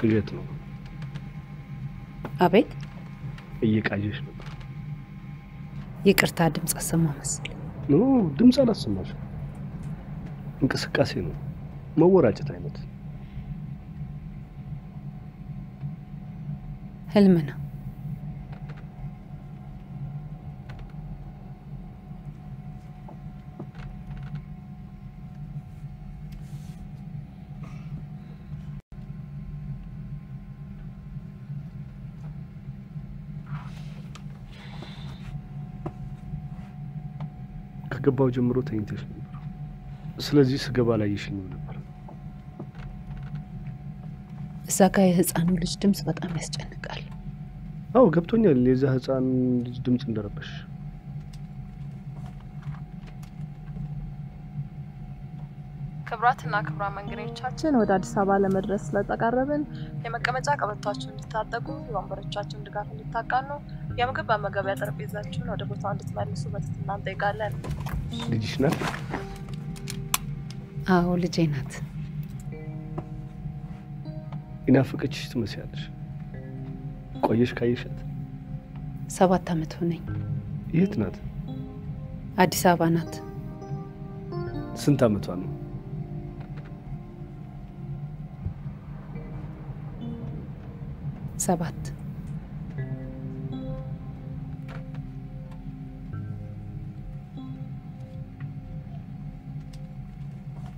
ክልየት ነው አቤት እየቃየሽ ነው ይቅርታ ድምጽ አሰማ መስል ነው ድምጽ አላሰማሽ እንቅስቃሴ ነው መወራጨት አይነት ህልምና ገባው ጀምሮ ተኝተሽ ነበር ስለዚህ ስገባ ላይ ይሽኝ ነበር እሳካ የህፃኑ ልጅ ድምጽ በጣም ያስጨንቃል አው ገብቶኛል የዛ ህፃን ልጅ ድምጽ እንደረበሽ ክብራትና ክብራ መንገሪያችን ወደ አዲስ አበባ ለመድረስ ስለተቃረብን የመቀመጫ ቀበቷችሁን እንድታጠቁ ወንበሮቻችሁን ድጋፍ እንድታቃኑ የምግብ በመገበያ ጠረጴዛችሁን ወደ ቦታው እንድትመልሱ በትህትና እንጠይቃለን ልጅሽ ናት አዎ ልጄ ናት ይናፍቅሽ ትመስያለሽ ቆየሽ ካይሽት 7 አመት ሆነኝ የት ናት አዲስ አበባ ናት ስንት አመቷ ነው ሰባት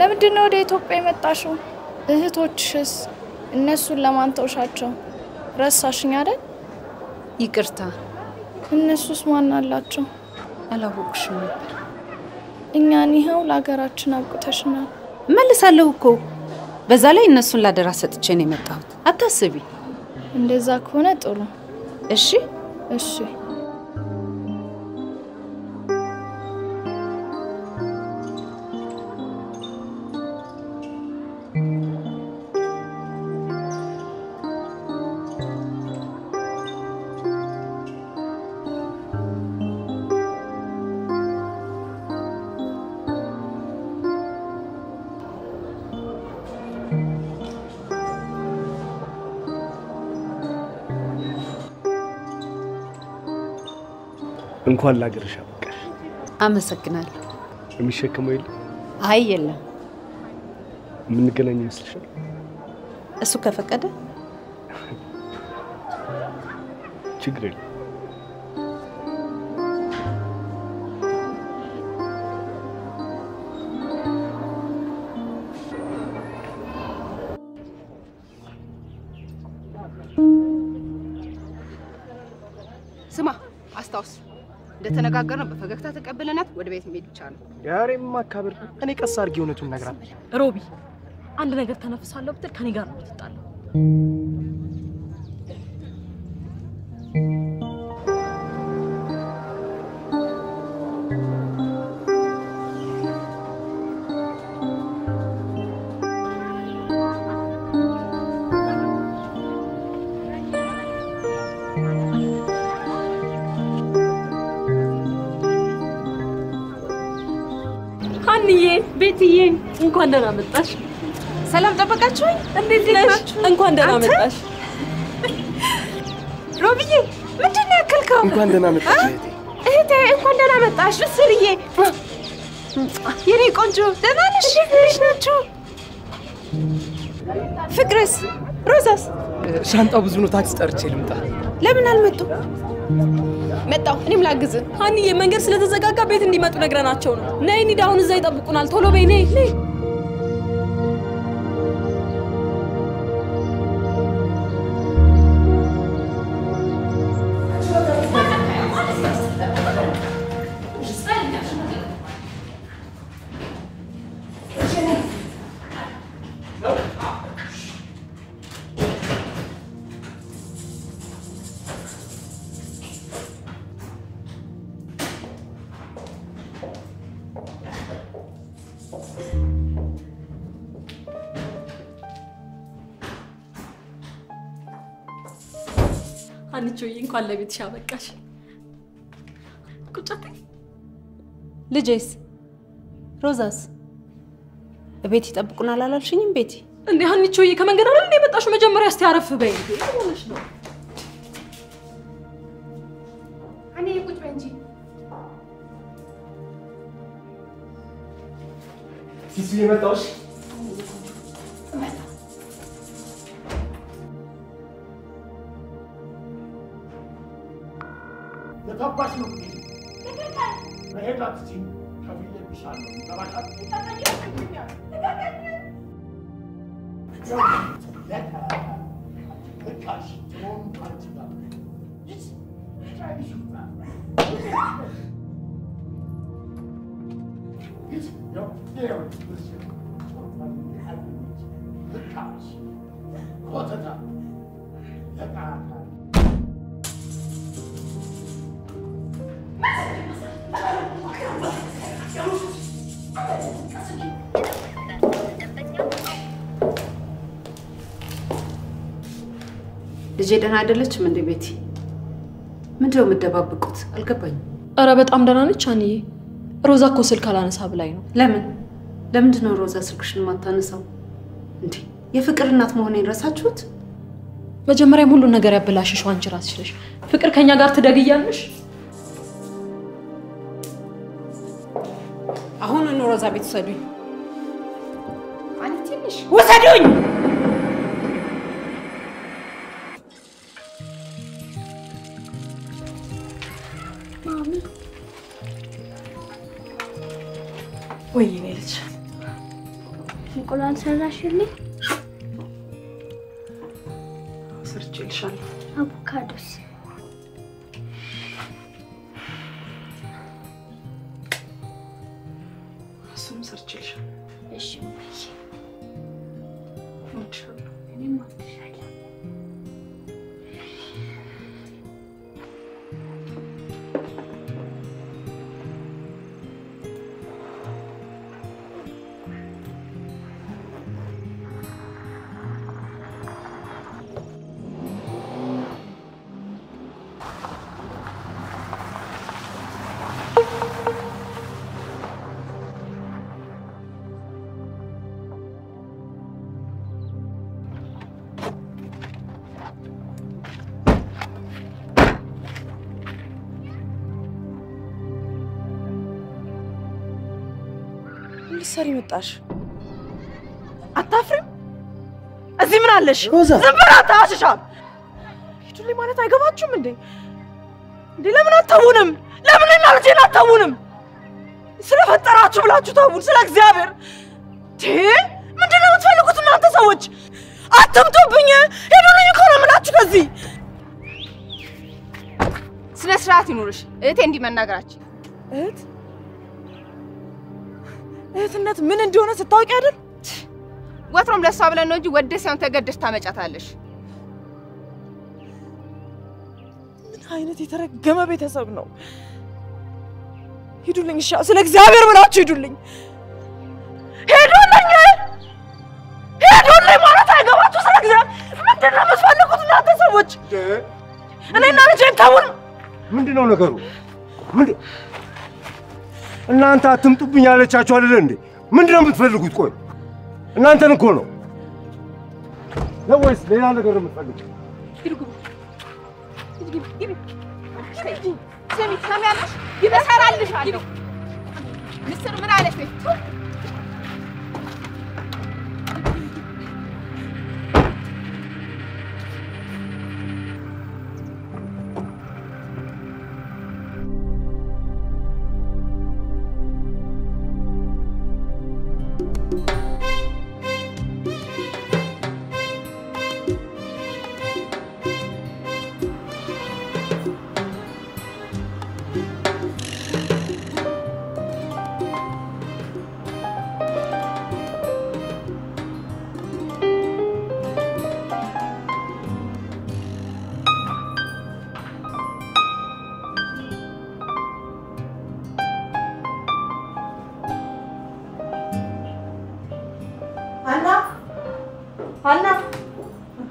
ለምንድን ነው ኢትዮጵያ የመጣሽው? እህቶችስ እነሱን ለማንተውሻቸው ረሳሽኝ አይደል? ይቅርታ እነሱስ ማን አላቸው? አላወቅሽም ነበር። እኛን ይሄው ለሀገራችን አብቅተሽናል። መልሳለሁ እኮ በዛ ላይ እነሱን ላደራ ሰጥቼ ነው የመጣሁት። አታስቢ። እንደዛ ከሆነ ጥሩ። እሺ እሺ እንኳን ላገርሽ አብቀሽ አመሰግናለሁ እምሽከመው ይል አይየለም ምን ገለኝ ይስልሻል እሱ ከፈቀደ ችግር የለም ተነጋገርነው በፈገግታ ተቀበለናት ወደ ቤት ሄድ ይቻላል ያሬም ማካብር እኔ ቀስ አርጊ ሆነቱን ነግራም ሮቢ አንድ ነገር ተነፍሳለሁ ብትል ከኔ ጋር ነው ተጣለ እንኳን ደህና መጣሽ ሰላም ተበቃችሁኝ እንዴት ነሽ እንኳን ደህና መጣሽ ሮቢዬ ምንድን ነው ያከልከው እንኳን ደህና መጣሽ እህቴ እንኳን ደህና መጣሽ ስርዬ የኔ ቆንጆ ደህና ነሽ እሺ ናችሁ ፍቅርስ ሮዛስ ሻንጣው ብዙ ነው ታክሲ ጠርቼ ልምጣ ለምን አልመጡም መጣው እኔም ላግዝ አንዬ መንገር ስለተዘጋጋ ቤት እንዲመጡ ነግረናቸው ነው ነይ እንዴ አሁን እዛ ይጠብቁናል ቶሎ በይ ነይ ነይ አንቺዬ እንኳን ለቤትሽ አበቃሽ ቁጫቴ ልጄስ ሮዛስ ቤት ይጠብቁናል አላልሽኝም ቤቲ እንዴ አንቺዬ ከመንገድ አይደል እንዴ መጣሽ መጀመሪያ እስቲ አረፍ በይ እንዴ ነው አንዴ ቁጭ በይ እንጂ ሲሲሊ መጣሽ ልጄ ደህና አይደለችም እንዴ ቤቲ ምንድነው የምትደባብቁት አልገባኝ አረ በጣም ደህና ነች አንዬ ሮዛ እኮ ስልክ አላነሳ ብላኝ ነው ለምን ነው ሮዛ ስልክሽን ማታነሳው እንዴ የፍቅር እናት መሆኔን ረሳችሁት መጀመሪያም ሁሉ ነገር ያበላሽሽው አንቺ ራስሽ ነሽ ፍቅር ከኛ ጋር ትደግያለሽ አሁን ነው ሮዛ ቤት ሰዱኝ አንቺ ነሽ ወሰዱኝ ወይ ይለች እንቁላል ሰራሽልኝ ሰርቼልሻል አቮካዶስ እሱም ሰርቼልሻል እሺ ሰሪ መጣሽ አታፍሪ እዚህ ምን አለሽ ዝም ብላ ታሽሻም ይቱልኝ ማለት አይገባችሁም እንዴ ለምን አታውንም ለምን እና ልጄን አታውንም ስለፈጠራችሁ ብላችሁ ታውን ስለ እግዚአብሔር ምንድነው የምትፈልጉት እናንተ ሰዎች አትምጡብኝ ሄዱልኝ እኮ ነው የምላችሁ ከዚህ ስለ ስርዓት ይኑርሽ እህቴ እንዲህ መናገራችሁ እህት እህትነት ምን እንደሆነ ስታውቂ አይደል? ወትሮም ለሷ ብለን ነው እንጂ ወደሰን ተገደሽ ታመጫታለሽ። ምን አይነት የተረገመ ቤተሰብ ነው? ሄዱልኝ ሻ ስለ እግዚአብሔር ብላችሁ ሄዱልኝ። ሄዱልኝ! ሄዱልኝ ማለት አይገባችሁ ስለ እግዚአብሔር ምንድነው የምትፈልጉት እናንተ ሰዎች? እኔና ልጄን ታውን ምንድነው ነገሩ? ምንድነው እናንተ አትምጡብኝ አለቻችሁ አይደል እንዴ ምንድነው የምትፈልጉት ቆይ እናንተን እኮ ነው ለወይስ ሌላ ነገር የምትፈልጉት ይድጉም ይድጉም ይድጉም ሰሚያለሽ ይበሰራልሻል ምስር ምን አለሽ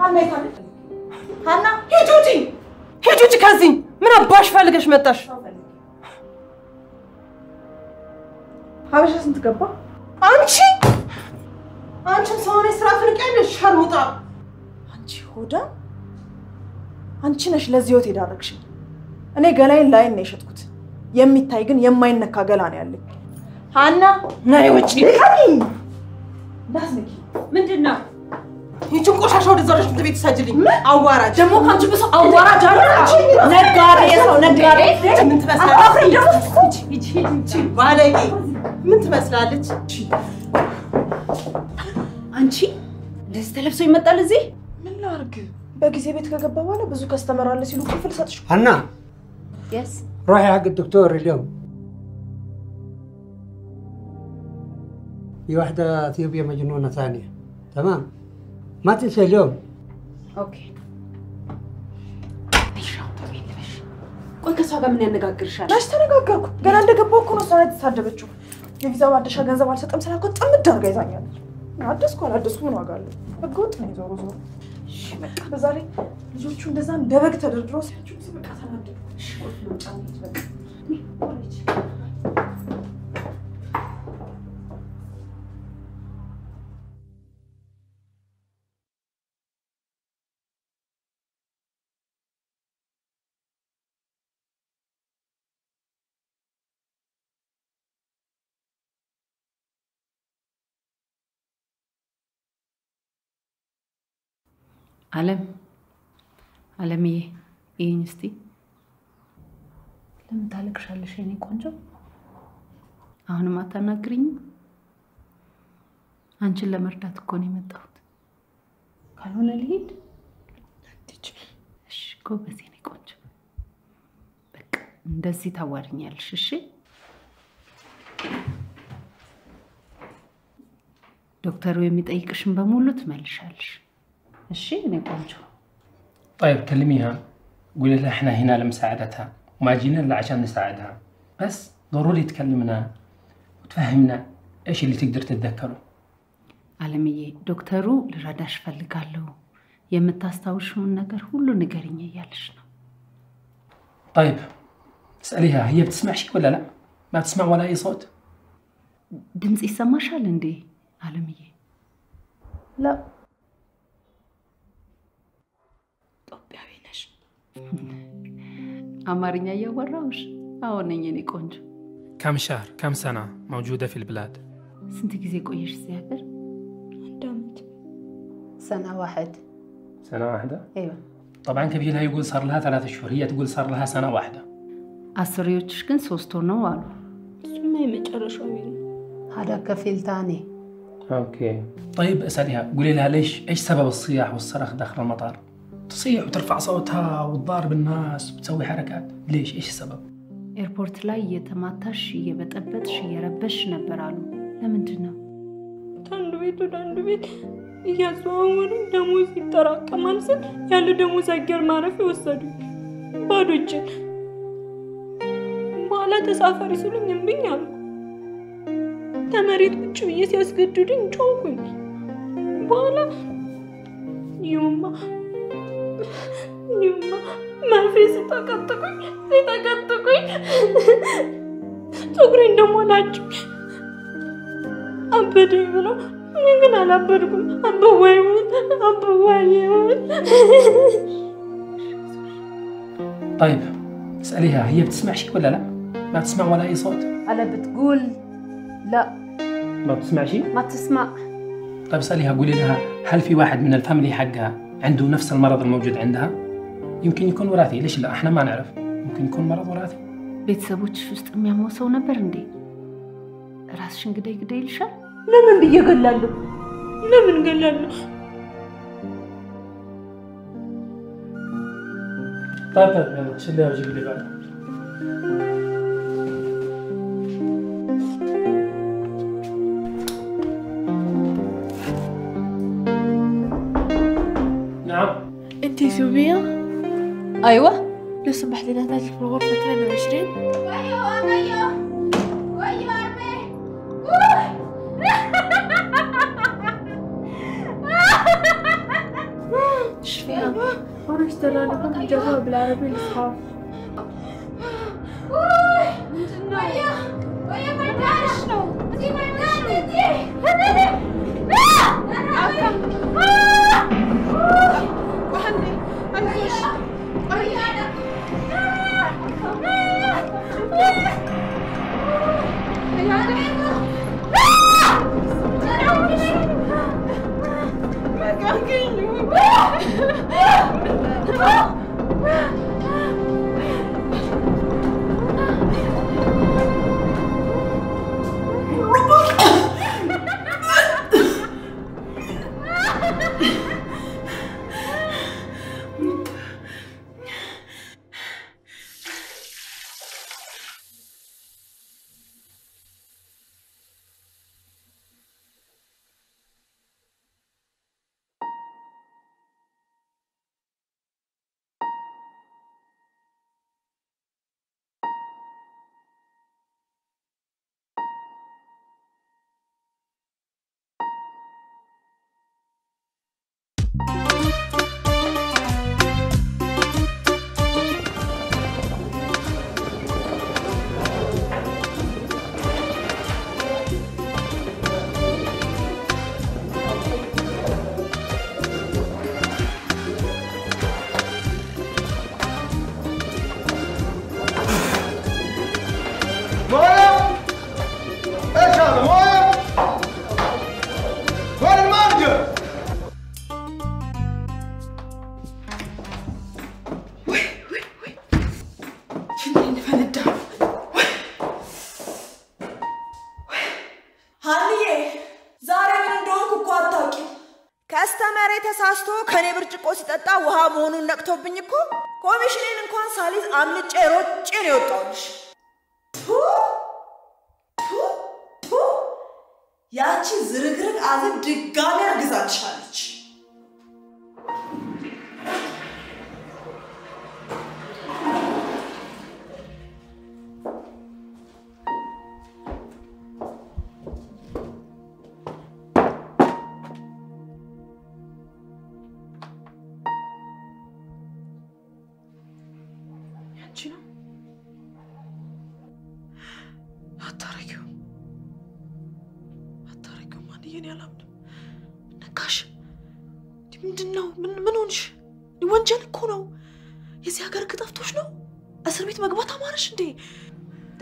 Hannah, he duty, cousin. I'm not how is it going? Anchi, someone is trying to kill me. Sharmuta. Anchi, Hoda. Anchi, nash laziyoti direction. Ane galay line neshad kut. Yemmi taigun yemmain nakagalane alli. Hannah, nae wachi. Kani. Dasneki. Mende na. You took us out of the village surgery. Awara, Jamo can't you be so awara, Jamo? Not ما تنسى اليوم. اوكي. ايش راح تبين ليش؟ قول كسوا قام من نغاغرشال. ماش تنغاغركو؟ غير عند جبوكو نو صارت تسادبچو. የቪዛው አደሻ ገንዘብ አልሰጠም ስላልኩ ጥምድ አድርጋ ይዛኛለች. አደስኩ ምን ዋጋ አለው? ህገወጥ ነው ዞሮ ዞሮ. እሺ በቃ በዛሬ ልጆቹ እንደዛ ደበግ ተደርድሮ ሲያችሁ በቃ ተናደዱ። እሺ ነው ጫውት በቃ. ወይች Alemi, Insti. Lemtalik Shalishani Conjo. Anamatana Green. Angela Mertat Conimetot. Colonel Heat? She go with any conjo. Beck, does it our yell shishi? Doctor, we meet Aikishim Bamulut Melshal. الشيء اللي قلته. طيب كلميها قولي لها احنا هنا لمساعدتها وما جينا الا عشان نساعدها، بس ضروري تكلمنا وتفهمنا ايش اللي تقدر تتذكره. عالمية دكتورو لراداش فلقالو يمتاستاوشو النقر كله نقرين يالش. طيب اسأليها هي بتسمع شيء ولا لا؟ ما بتسمع ولا اي صوت؟ دمس يسمع شالندي عالمية. لا أمارينيا يا وراوش، أونيني نيكونج. كم شهر، كم سنة موجودة في البلاد؟ سنتك زي كويش سافر؟ دمت سنة واحدة؟ أيوة. طبعاً كبيرها يقول صار لها 3 أشهر، هي تقول صار لها سنة واحدة. أسريوتش كن سوستونو والو. ما يمجر شوين. هذا كفيل تاني. أوكي. طيب اسأليها، قولي لها ليش إيش سبب الصياح والصرخ داخل المطار؟ تصيح وترفع صوتها وتضارب الناس وتسوي حركات، ليش؟ ايش السبب؟ ايربورت لاي يتماتش يبتبتش يربش نبرالو، لمندنا؟ تندبيت እያዘዋወሩ ደሞዝ ይጠራቀማል ስል ያለ ደሞዝ አገር ማረፊያ ወሰዱኝ ባዶ እጄን። በኋላ ተሳፈሪ ሲሉኝ እምቢኝ አልኩ። ተመሬት ቁጭ ብዬ ሲያስገድዱኝ ጮኩኝ። በኋላ ይሁማ يما ما في ستقطقي تقرين دموعاتي أبدي بلو لكن أنا أبدكم أبوي. طيب اسأليها هي بتسمع شيء ولا لا؟ ما بتسمع ولا أي صوت؟ أنا بتقول لا ما بتسمع شيء؟ ما تسمع. طيب اسأليها قولي لها هل في واحد من الفاميلي حقها عنده نفس المرض الموجود عندها؟ يمكن يكون وراثي، ليش لا؟ احنا ما نعرف، يمكن يكون مرض وراثي. بيتسوتش وسط مياموسو نبر اندي. راسشن قدي يلشا؟ لمن بيي قلالو؟ لمن قلالو؟ طيب يلا شليها وجيب لي بعد. سوبيا ايوه لو سمحت لنا نحتاج في الغرفه 22 ايوه ارمي ايش فيها؟ وانا اشترى لكم الجواب بالعربي لاصحاب. ويا ويا فردان شنو؟ انتي فردان انتي هدني وهني انكش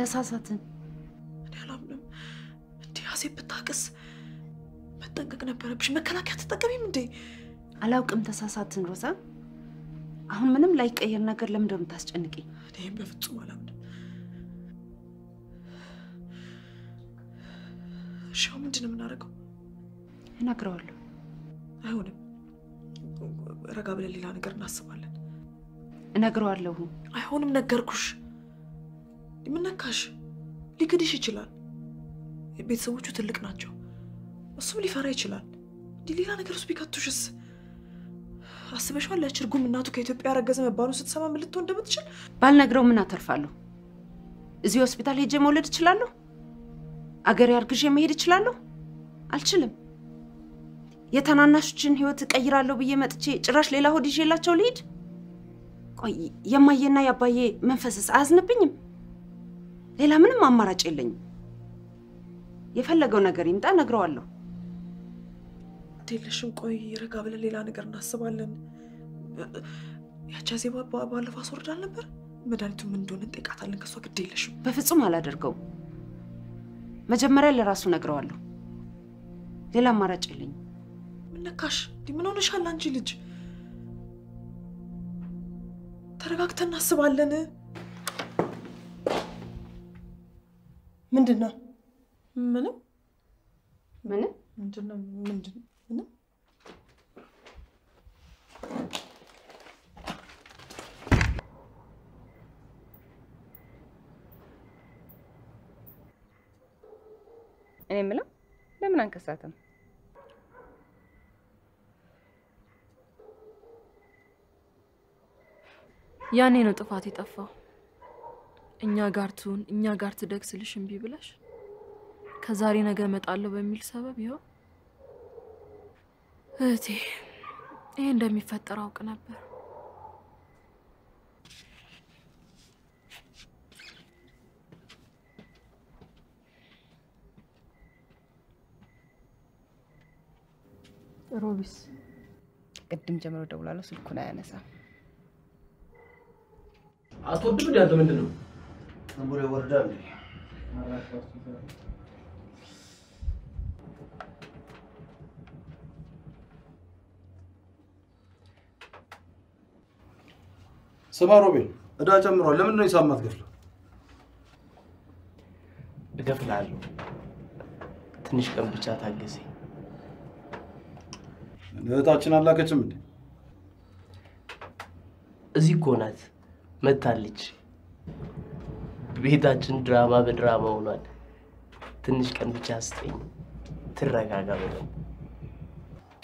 ተሳሳትን ያላምንም እንዴ አሴብ ተጣቀስ መጠንቀቅ ነበረብሽ መከላከያ ተጠቀሚም እንዴ አላውቅም ተሳሳትን ሮዛ አሁን ምንም ላይቀየር ነገር ለምን እንደምታስጨንቂ እኔም በፍጹም አላምንም ሻው ምንድነው እናረጋው እናግራዋለሁ አይሆንም ረጋ ብለን ሌላ ነገር እናስባለን እናግራዋለሁ አይሆንም ነገርኩሽ ምንነካሽ ሊክድሽ ይችላል ቤተሰቦቹ ትልቅ ናቸው እሱም ሊፈራ ይችላል ዲሊላ ነገር ውስጥ ቢከቱሽስ አስበሽው ለችርጉም እናቱ ከኢትዮጵያ ያረገዘ መባሉ ስትሰማ ምን ልትሆን እንደምትችል ባልነግረው ምን አተርፋለሁ እዚ ሆስፒታል ሄጄ መውለድ እችላለሁ አገር ያርግሽ መሄድ እችላለሁ አልችልም የተናናሹችን ህይወት እቀይራለሁ ብዬ መጥቼ ጭራሽ ሌላ ሆድ ይዤላቸው ልሂድ ቆይ የማየና ያባዬ መንፈስስ አያዝንብኝም ሌላ ምንም አማራጭ የለኝም የፈለገው ነገር ይምጣ ነግረዋለሁ ትልሽም ቆይ ረጋ ብለን ሌላ ነገር እናስባለን ያቻሴ ባለፈ አስወርዳል ነበር መድኃኒቱ ምን እንደሆነ ጠይቃታለን ከሷ ግዴለሽም በፍጹም አላደርገው መጀመሪያ ለራሱ ነግረዋለሁ ሌላ አማራጭ የለኝም ምንነካሽ ምን ሆነሻል አንቺ ልጅ ተረጋግተን እናስባለን ምንድነው ምንም እኔ ምለው ለምን አንከሳተም ያኔ ነው ጥፋት የጠፋው እኛ ጋር ቱን እኛ ጋር ትደክስልሽ እንቢ ብለሽ ከዛሬ ነገር መጣለው በሚል ሰበብ ይሁን እቴ ይሄ እንደሚፈጠር አውቅ ነበር። ሮቢስ ቅድም ጀምሮ ደውላለሁ ስልኩን አያነሳ። አትወድም እንዴ አንተ ምንድነው? አምቡሬ ወርዳል። ስማ ሮቤ እዳ ጀምሯል። ለምን ነው ይሳማት ገፍላ? እገፍላለሁ ትንሽ ቀን ብቻ ታገሲ። እህታችን አላከችም እንዴ? እዚህ ኮናት መታለች። ቤታችን ድራማ በድራማ ሆኗል። ትንሽ ቀን ብቻ አስጠኝ ትረጋጋ በለው።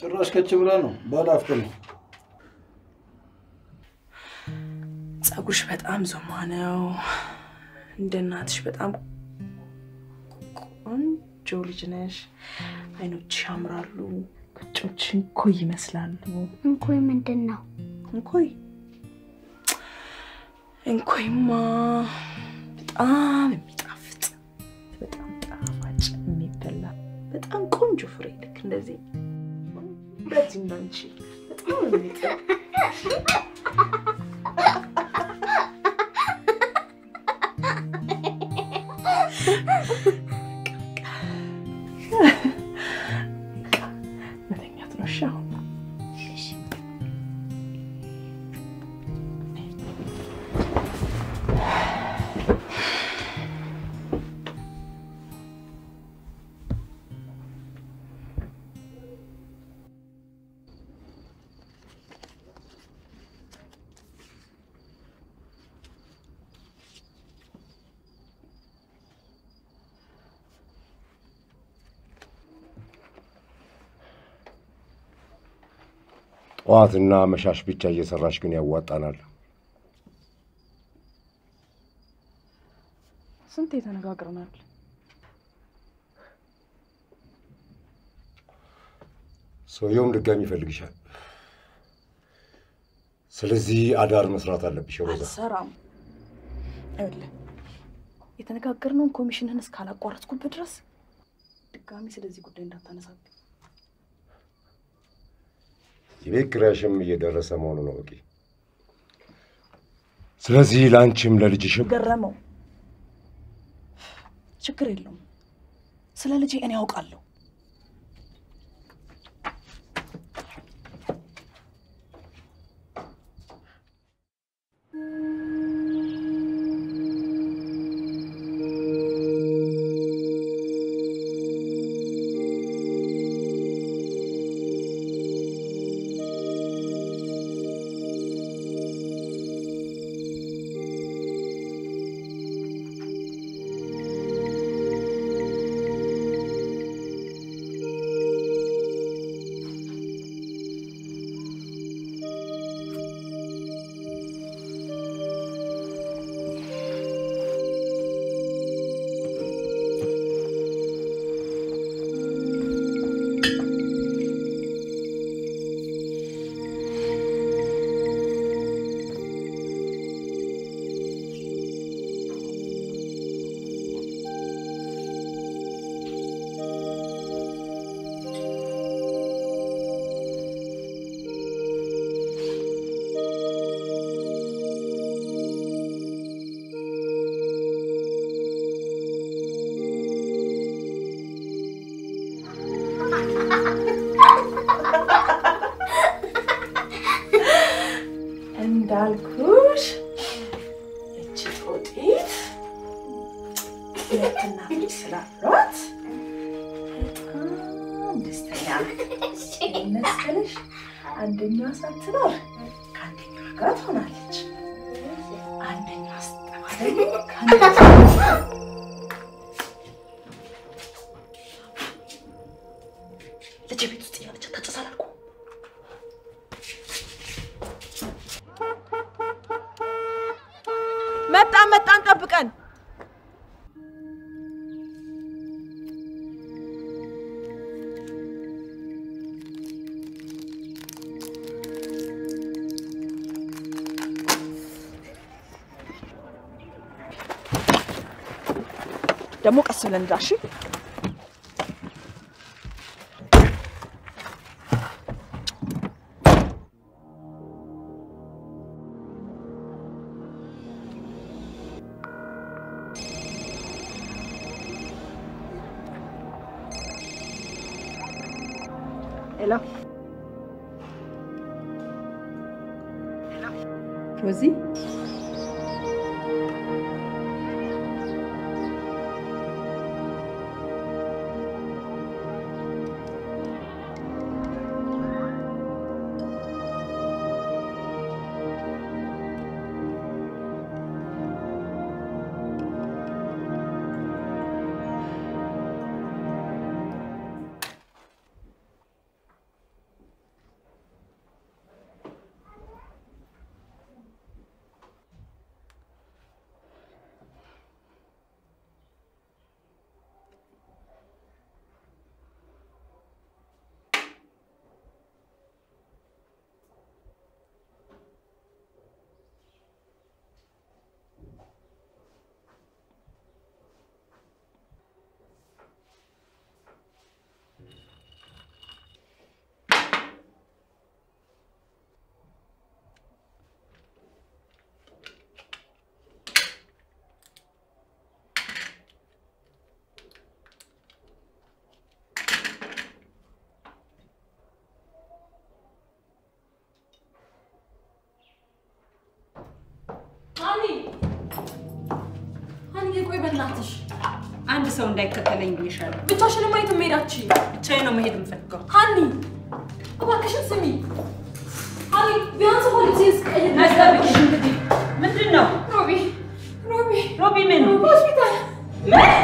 ጭራሽ ከች ብላ ነው ባላፍከኝ። ጸጉሽ በጣም ዞማ ነው። እንደናትሽ በጣም ቆንጆ ልጅ ነሽ። አይኖችሽ ያምራሉ። ቅጥጭን ቆይ ይመስላል። እንኳን ምንድነው? እንኳን እንኳንማ በጣም የሚጣፍጥ በጣም ጣፋጭ የሚበላ በጣም ቆንጆ ፍሬ ልክ እንደዚህ በዚህ እንዳንቺ በጣም የሚጣፍጥ ዋትና መሻሽ ብቻ እየሰራሽ ግን ያዋጣናል። ስንት ተነጋግረናል። ሰውየውም ድጋሚ ይፈልግሻል። ስለዚህ አዳር መስራት አለብሽ ሮዛ። ሰራም አይደለ የተነጋገርነው ኮሚሽንን እስካላቋረጥኩበት ድረስ ድጋሚ ስለዚህ ጉዳይ እንዳታነሳብኝ። ይበክራሽም እየደረሰ መሆኑ ነው በቂ። ስለዚህ ላንቺም ለልጅሽም ገረመው ችግር የለውም። ስለ ልጅ እኔ አውቃለሁ። دمو قسم لنداشي Hello. Hello. Rosie? I'm so negative English. But I shouldn't wait to meet a cheap. Chain on me, hidden fat. Honey, what can you see me? Honey, the answer what it is. I love it. Madrino, Robbie, Robbie, Robbie, men, what's with that? Men!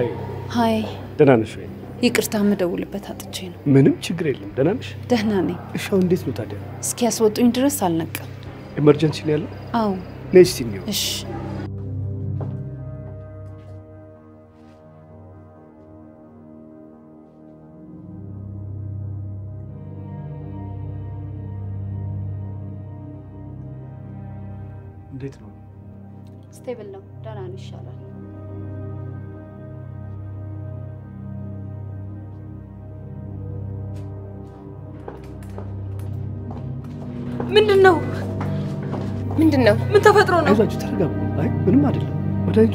Hi. Hi. Dana Nishwe. You can't tell me that you're not going to be able to do it. Dana Nish? Dana Nish. How did you do it? It's what you're interested in. Emergency? Yes. Nice to know. Yes. እንዴት ነው ስቴብል ነው ዳና ይሻላል ምንድነው ምን ተፈጥሮ ነው አይዟችሁ ተረጋጉ አይ ምንም አይደለም ወዳይቱ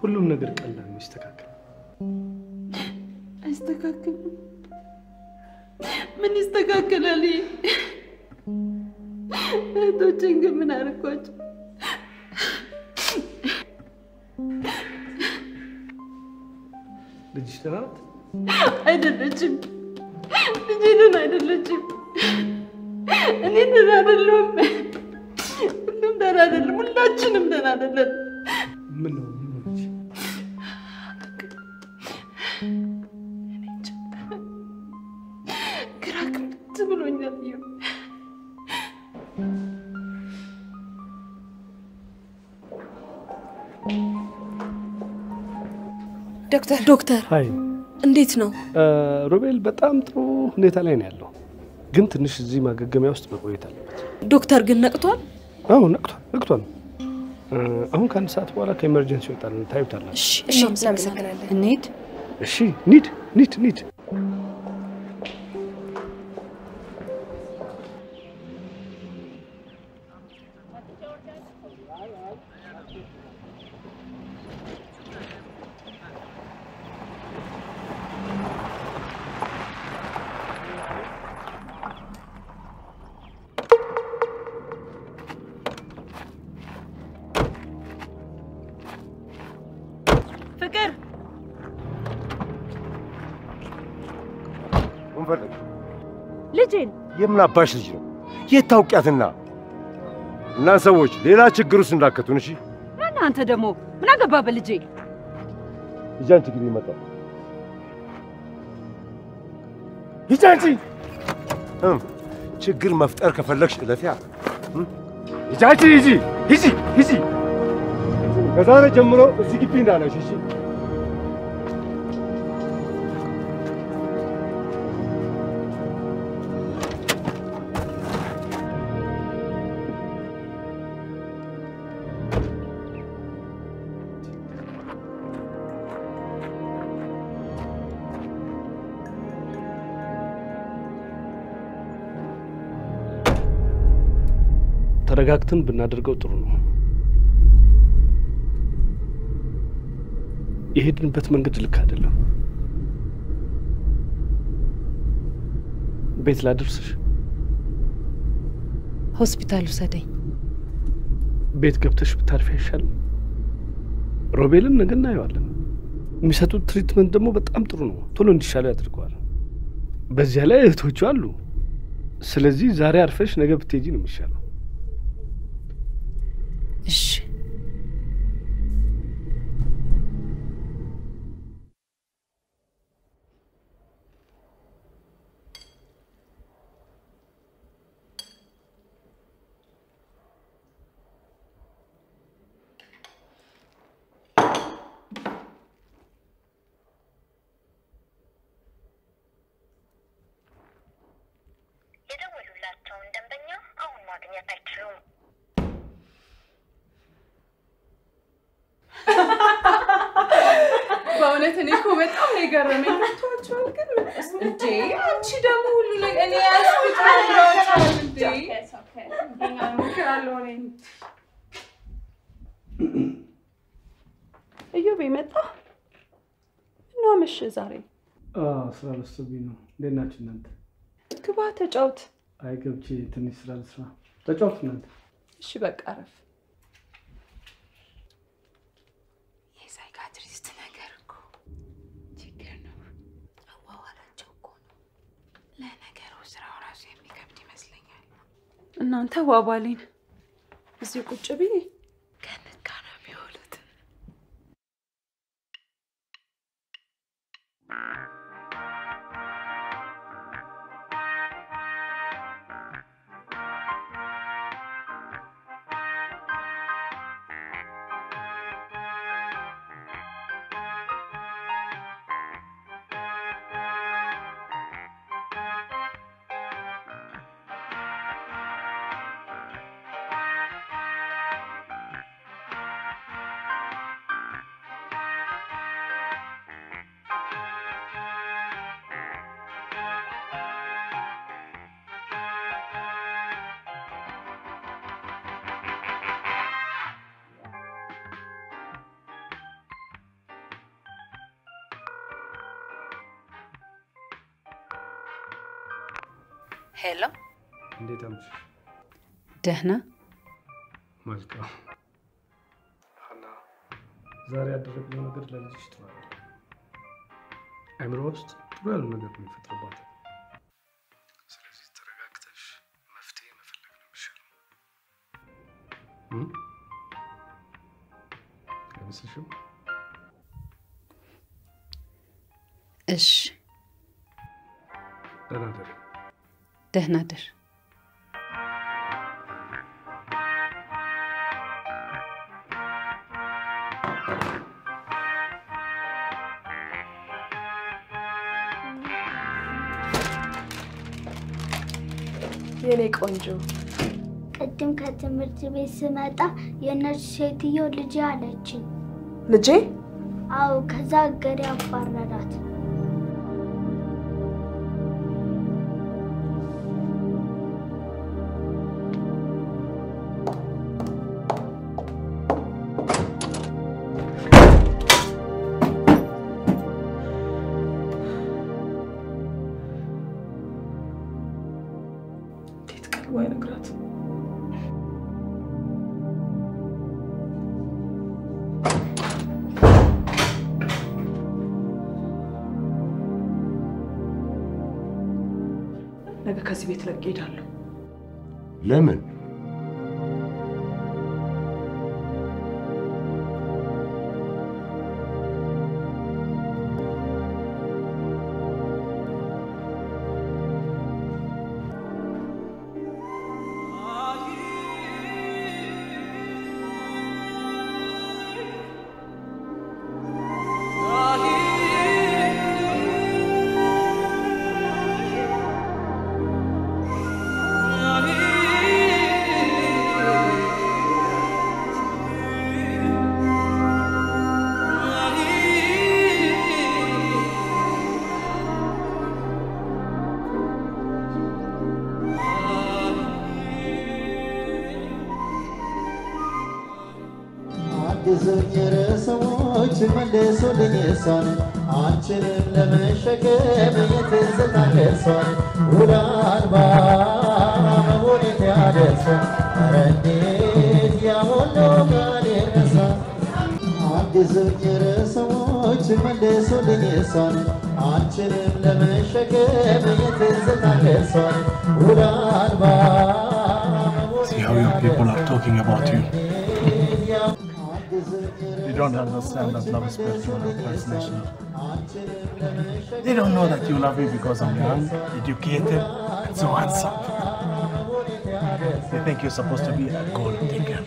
ሁሉም ነገር ቀላል ነው ይስተካከላል አይስተካከልም ምን ይስተካከላል እህቶቼን ግን ምን አደረኳቸው ልጅሽ ደህና ናት አይደለችም ልጄ ደህና አይደለችም እኔ ደህና አይደለሁም ሁሉም ደህና አይደለም ሁላችንም ደህና አይደለም ምን ነው ዶክተር ሃይ እንዴት ነው ሮቤል በጣም ጥሩ ሁኔታ ላይ ነው ያለው ግን ትንሽ እዚህ ማገገሚያ ውስጥ መቆየት አለበት ዶክተር ግን ነቅቷል አዎ ነቅቷል አሁን ካንድ ሰዓት በኋላ ከኢመርጀንሲ ወጣን ታይቷል እሺ እሺ እናመሰግናለን ኒድ እሺ ኒድ ምን አባሽ ልጅ ነው የታውቂያትና እና ሰዎች ሌላ ችግር ውስጥ እንዳከቱን እሺ እናንተ ደሞ ምን አገባበ ልጄ ይዛን ችግር ይመጣ ይዛንቺ ችግር መፍጠር ከፈለክሽ ለፊያ ይዛንቺ ይዚ ከዛሬ ጀምሮ እዚህ ግቢ እንዳለሽ እሺ ተረጋግተን ብናደርገው ጥሩ ነው የሄድንበት መንገድ ልክ አይደለም ቤት ላድርስሽ ሆስፒታል ውሰደኝ ቤት ገብተሽ ብታርፊ አይሻልም ሮቤልን ነገ እናየዋለን የሚሰጡት ትሪትመንት ደግሞ በጣም ጥሩ ነው ቶሎ እንዲሻለው ያደርገዋል በዚያ ላይ እህቶቹ አሉ ስለዚህ ዛሬ አርፈሽ ነገ ብትሄጂ ነው የሚሻለው Shh. ስለዚህ ነው ለናችን እናንተ ግባ ተጫውት አይገብቼ ትንሽ ስላልስራ ተጫውት እናንተ እሺ በቃ አረፍ የሳይካትሪስት ነገር እኮ ችግር ነው አዋዋላቸው እኮ ነው ለነገሩ ስራው ራሱ የሚከብድ ይመስለኛል እናንተ ዋባሊን እዚህ ቁጭ ብዬ ከነካ هلا بديت امشي دهنا مالكا خلا زاري ادرب لي نقدر لا تشتغل امر وسط ترى لنا نقدر نفترض سلازي ترغاكتش مفتي مفلكنا مشل بس شو ايش انا ادري دهنادر يلي قنجو قدم كتمرت بيت سمطا يناش سيتيو لجي علچي لجي او كذا غري افرادات ቤት ለቅ ይዳለሁ ለምን See how your people are talking about you. They don't understand that love is spiritual and transnational. They don't know that you love me because I'm young, educated, and so handsome. They think you're supposed to be a gold digger.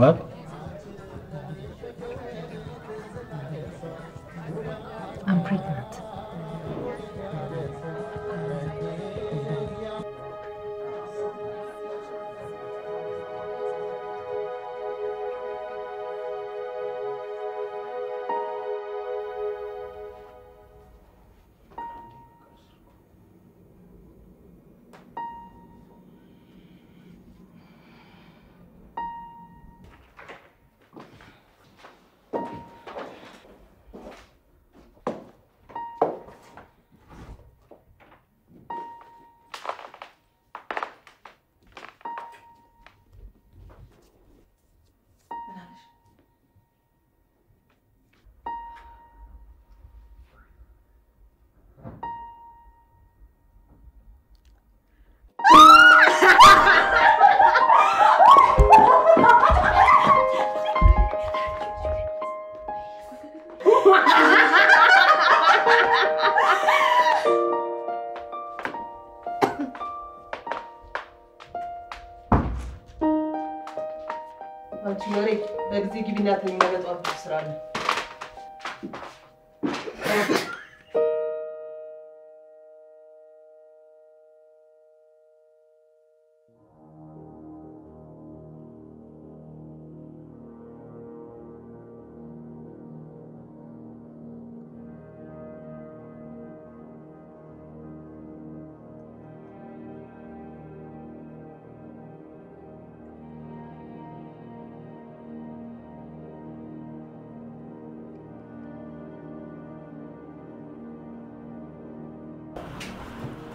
What? I'm pregnant.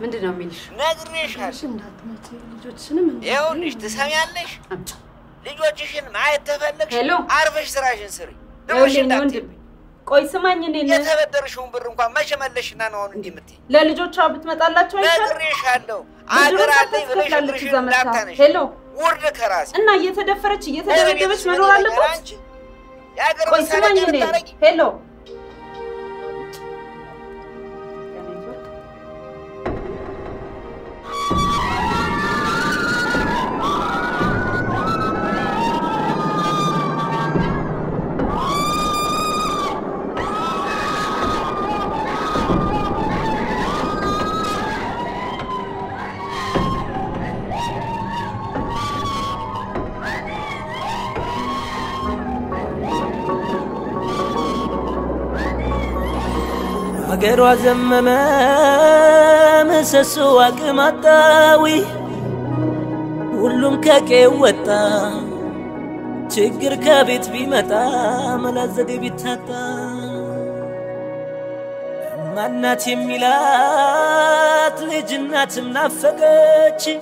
من دنام میش. نگریش هست. یه اونیش دسمیانش. لیجوچیشن معایت تفلکش. عرفش سرایشن سری. دوستشون دادی. کوی سمانی نیست. یه تفلک درشون برم که مشم لش نانون دیمتی. لیجوچ شابت متعلق توی. نگریش هلو. آگر علی ولیش درشون دادنش. هلو. ورد کراس. انا یه تدفره چی؟ یه تدفره دوست منو علی بود. کوی سمانی نیست. هلو. Agero azemmema mesesu agmatawi hullum kakewata chigir kabit bimata malazdi bitata manati milat lijnat mnafaqachi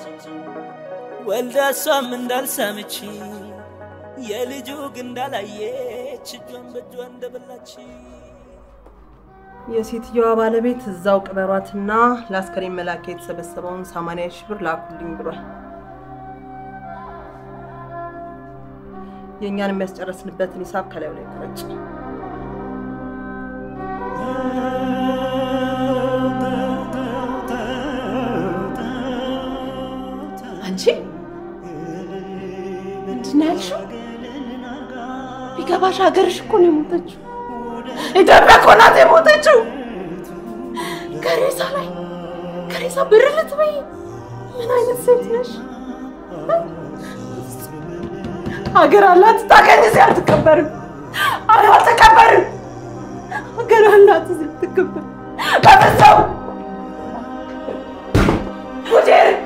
weldasam ndalsamichi yeliju gndalayechi jonbejo ndeblachi Yes, it's your baby. Zauk beratna. Last Karim Melakit Sabesabon Samanesh Burlakuling Bro. Yangan messed a resident Bethany Sapkalevik. Anchi? Natural? Because I got a school. I don't know what to do. Carissa, buried it away. And I didn't say this. I get a lot of stuck in his head to cover. I want to cover. I get a lot of it to cover. That is so. Who did?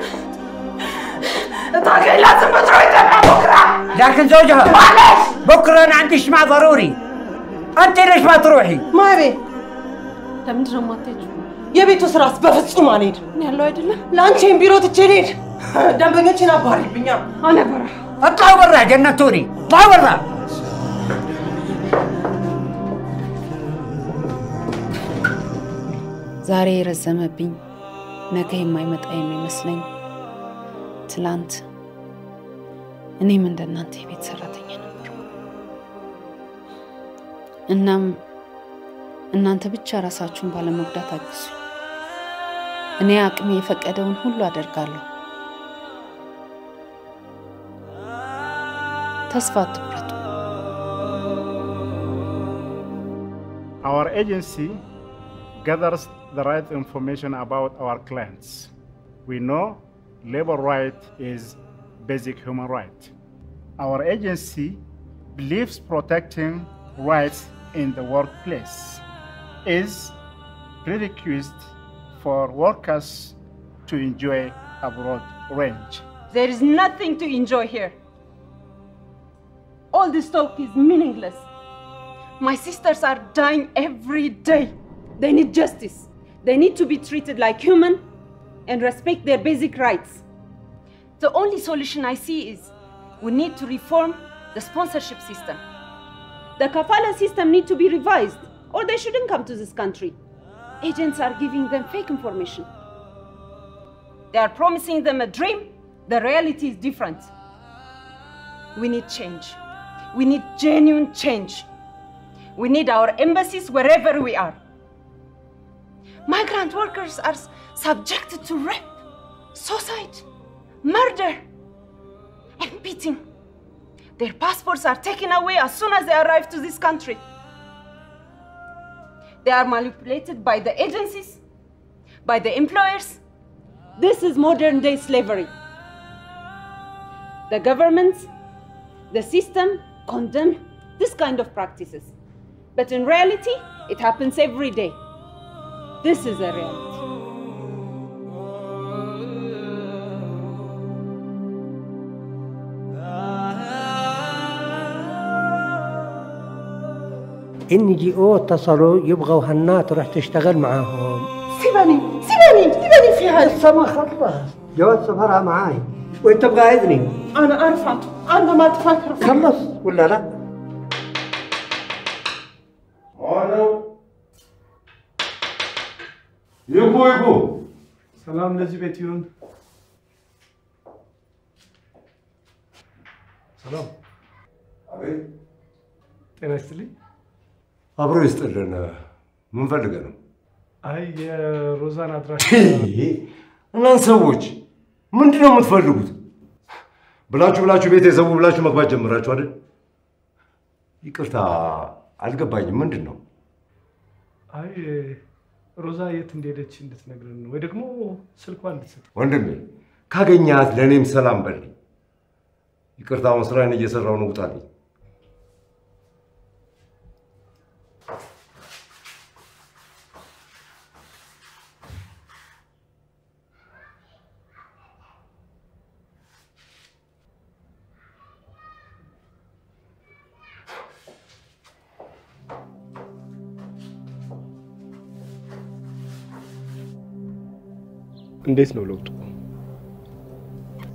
The dog is lots of patrol. Darken Zoja. Bokran and Ishma Varuri. أنت ليش ما تروحي؟ ما أبي. تمد رماتك. يبي تسرس بفس أمانير. نهلا يدله. لا أنت يم بيروت تجرير. دم بينك شنا باري بينيا. أنا برا. أطلع برا جنة توري. طلع برا. زاري رزمة بين. نكيم ما يمتأمي مسلم. تلانت. أني من دنانتي بيتسرتيني. Inam, inanta bicha rasachun bala mugdata gisu. Ane akmi fakade unhulu adergalo. Tasfatu pratu. Our agency gathers the right information about our clients. We know labor right is basic human right. Our agency believes protecting rights in the workplace is prerequisite for workers to enjoy a broad range. There is nothing to enjoy here. All this talk is meaningless. My sisters are dying every day. They need justice. They need to be treated like human and respect their basic rights. The only solution I see is we need to reform the sponsorship system. The kafala system needs to be revised, or they shouldn't come to this country. Agents are giving them fake information. They are promising them a dream. The reality is different. We need change. We need genuine change. We need our embassies wherever we are. Migrant workers are subjected to rape, suicide, murder, and beating. Their passports are taken away as soon as they arrive to this country. They are manipulated by the agencies, by the employers. This is modern-day slavery. The governments, the system condemn this kind of practices. But in reality, it happens every day. This is a reality. NGO اتصلوا يبغوا هنات تروح تشتغل معاهم. سيبني في هاي السما خلص. جواز سفرها معاي وانت تبغى اذني. انا ارفع، انا ما تفكر. خلص ولا لا؟ يبو سلام نجيب بيتيون. سلام. أبي. تناسلي؟ أبرو يسترنا من فرقنا. أي روزانا ترى. إيه. أنا نسويش. من دينا متفرقوت. بلاش بيتي زوج بلاش مقبض جمرات وارد. يكرتها ألقى باجي من دينا. أي. Rosa yet in the chin this negron. We don't know silk one. Wonder me. Kaganyas Lenim Salamberry. You cut down Srani is around Utani. This no look.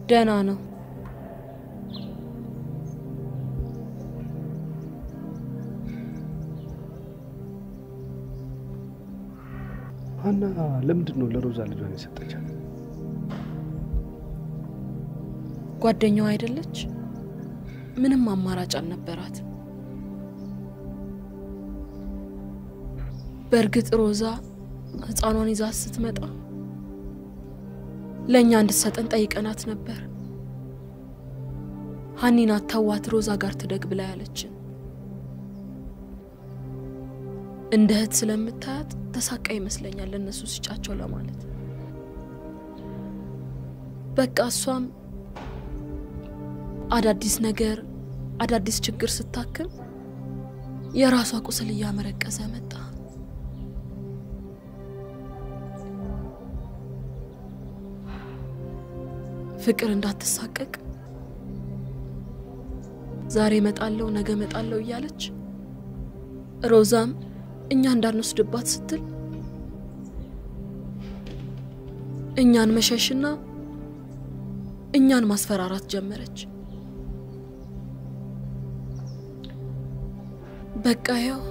Then I know. Hannah, let me know the Rosalie when it's at the channel. What do you idle? Minimum marriage on the parrot. Bergit Rosa, it's on his asset matter. ለኛ እንደሰጠን ጠይቀናት ነበር ሃኒና ታዋት ሮዛ ጋር ተደግ ብላ ያለችን እንደህት ስለምታት ተሳቀ ይመስለኛል ለነሱ ሲጫቸው ለማለት በቃ እሷም አዳዲስ ነገር አዳዲስ ችግር ስታከም የራሷ ቁስል ያመረቀሰ መጣ ፍቅር እንዳትሳቀቅ ዛሬ መጣለው ነገ መጣለው ይያለች ሮዛም እኛ እንዳንስድባት ስትል እኛን መሸሽና እኛን ማስፈራራት ጀመረች በቃ ያው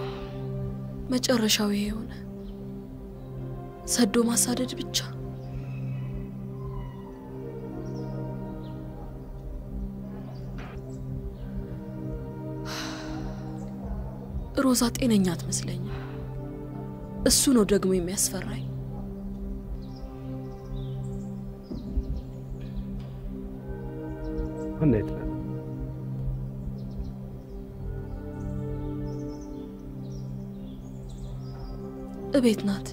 መጨረሻው ይሆነ ሰዶ ማሳደድ ብቻ ሮዛ ጤነኛ አትመስለኝ እሱ ነው ደግሞ የሚያስፈራኝ ወንዴት እቤት ናት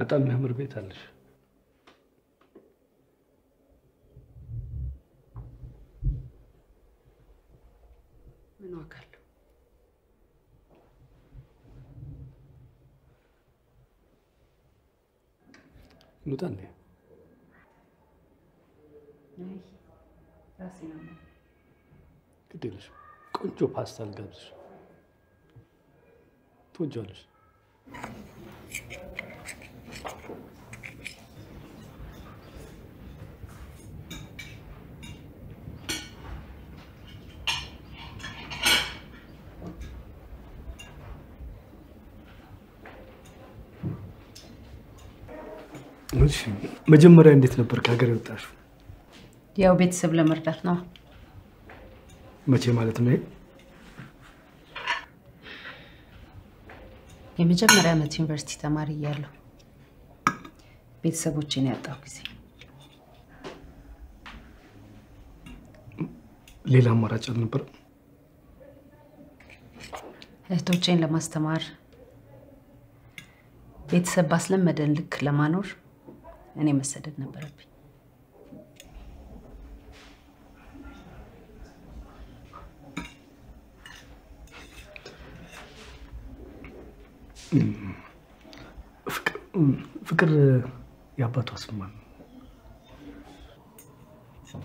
በጣም የሚያምር ቤት አለሽ No tan bien. Ay, gracias, mamá. ¿Qué tienes? ¿Cuánto pasta al gabs? ¿Tú llores? መጀመሪያ እንዴት ነበር ካገር ወጣሽ? ያው ቤተሰብ ለመርዳት ነው። መቼ ማለት ነው? የመጀመሪያ ዓመት ዩኒቨርሲቲ ተማሪ ያለው ቤተሰቦቼን ያጣው ጊዜ ሌላ አማራጭ ነበር እህቶቼን ለማስተማር ቤተሰብ ባስለመደን ልክ ለማኖር እኔ መሰደድ ነበርብኝ ፍቅር ያባቷ ስማን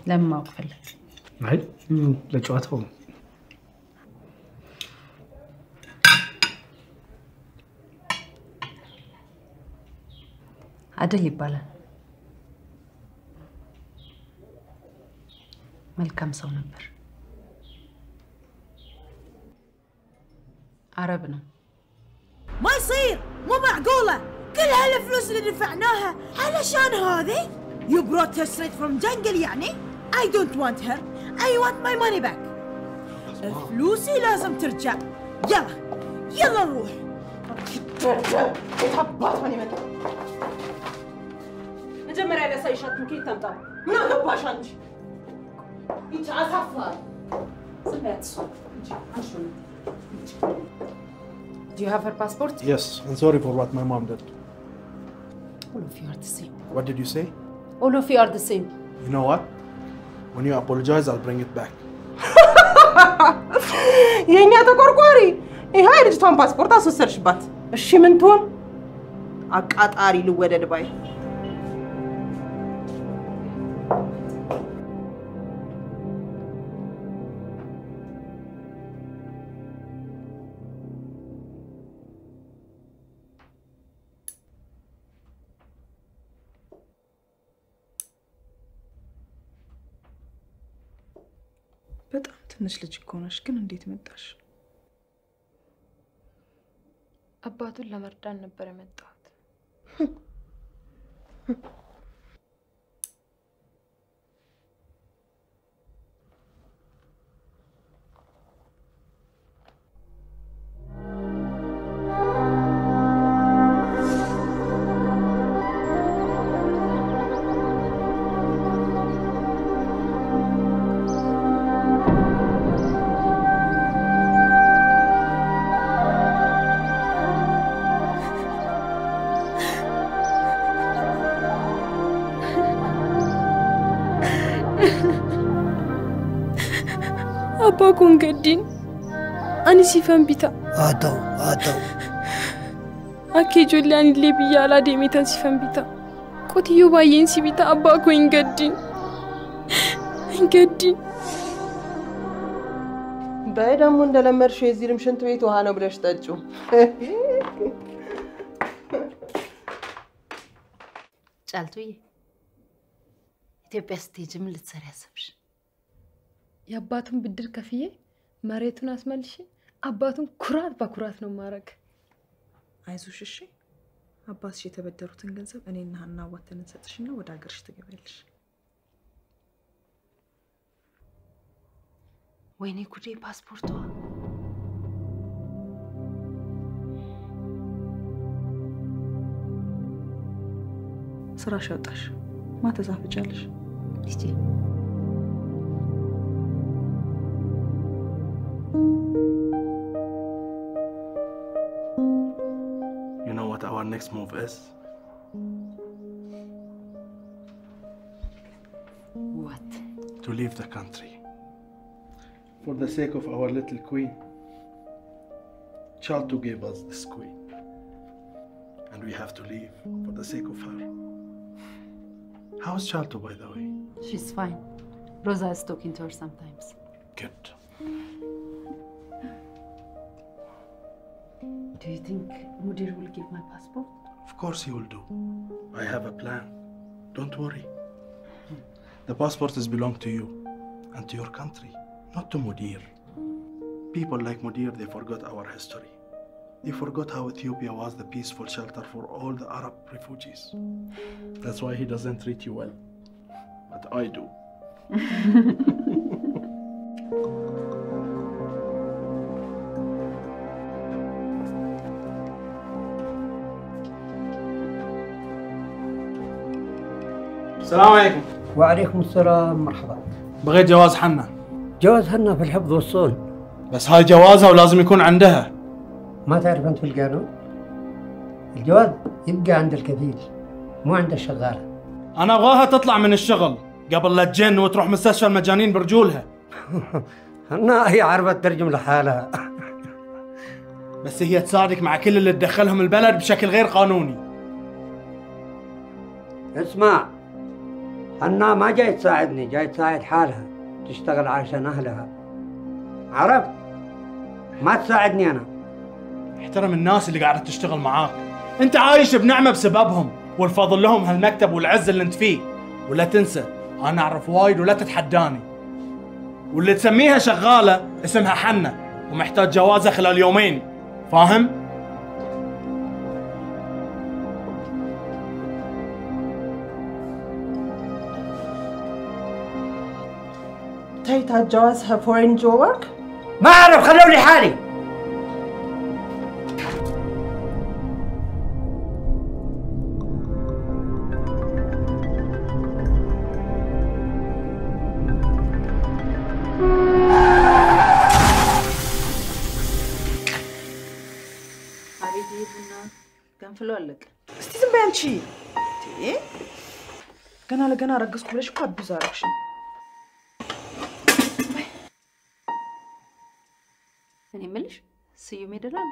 ለማውቅ ፈለክ አይ ለጨዋታው አደል ይባላል መልካም ሰው ነበር አረብ ነው ما يصير مو معقولة كل هالفلوس اللي دفعناها علشان هذه You brought her straight from jungle يعني I don't want her I want my money back فلوسي لازم ترجع يلا يلا نروح ترجع تحبط ماني متى نجمع على سايشات ممكن تنطر من أقباش أنت إنت عصفر سمعت صوت إنت عشان Do you have her passport? Yes, I'm sorry for what my mom did. All of you are the same. What did you say? All of you are the same. You know what? When you apologize, I'll bring it back. You need to corkori. I hired your passport as a search bat. She meant to. I can't hardly wait to buy. ትንሽ ልጅ ቆነሽ ግን እንዴት መጣሽ? አባቱን ለመርዳት ነበር የመጣሁት። كون قدين أنا سيفان بيتا أتو أتو أكيد جولاني اللي بيالا ديميتان سيفان بيتا كوتي يوبايين سي بيتا أبا كون قدين قدين بعيدا من دلمر شو يزير مشان تويتو هانو بلاش تاجو جالتوي تبستي جملة سراسبش ያባቱን ብድር ከፍዬ ማሬቱን አስመልሽ አባቱን ኩራት በኩራት ነው ማረክ አይዞሽ እሺ አባትሽ የተበደሩትን ገንዘብ እኔና ሀና ወተን ሰጥሽና ወደ አገርሽ ትገበልሽ ወይኔ ጉዴ ፓስፖርቷ ስራሽ ወጣሽ ማተዛፈጫለሽ እስቲ Our next move is what? To leave the country for the sake of our little queen. Chaltu gave us this queen, and we have to leave for the sake of her. How is Chaltu, by the way? She's fine. Rosa is talking to her sometimes. Good. Do you think Mudir will give my passport? Of course he will do. I have a plan. Don't worry. The passport is belong to you and to your country, not to Mudir. People like Mudir, they forgot our history. They forgot how Ethiopia was the peaceful shelter for all the Arab refugees. That's why he doesn't treat you well. But I do. السلام عليكم. وعليكم السلام، مرحبا. بغيت جواز حنا. جواز حنا في الحفظ والصون. بس هاي جوازها ولازم يكون عندها. ما تعرف انت في القانون؟ الجواز يبقى عند الكفيل مو عند الشغاله. انا ابغاها تطلع من الشغل قبل لا تجن وتروح مستشفى المجانين برجولها. حنا هي عرفت تترجم لحالها. بس هي تساعدك مع كل اللي تدخلهم البلد بشكل غير قانوني. اسمع، حنا ما جاي تساعدني، جاي تساعد حالها، تشتغل عشان اهلها. عرفت؟ ما تساعدني انا. احترم الناس اللي قاعده تشتغل معاك، انت عايش بنعمه بسببهم والفضل لهم هالمكتب والعز اللي انت فيه. ولا تنسى انا اعرف وايد ولا تتحداني. واللي تسميها شغاله اسمها حنا ومحتاج جوازها خلال يومين، فاهم؟ تايت هالجوازها فوين جوك؟ ما اعرف، خلوني حالي. ገና ለገና አረገዝኩ ብለሽ እኮ አብዝ አደረግሽ። እኔ የምልሽ ስዩም ይደላል?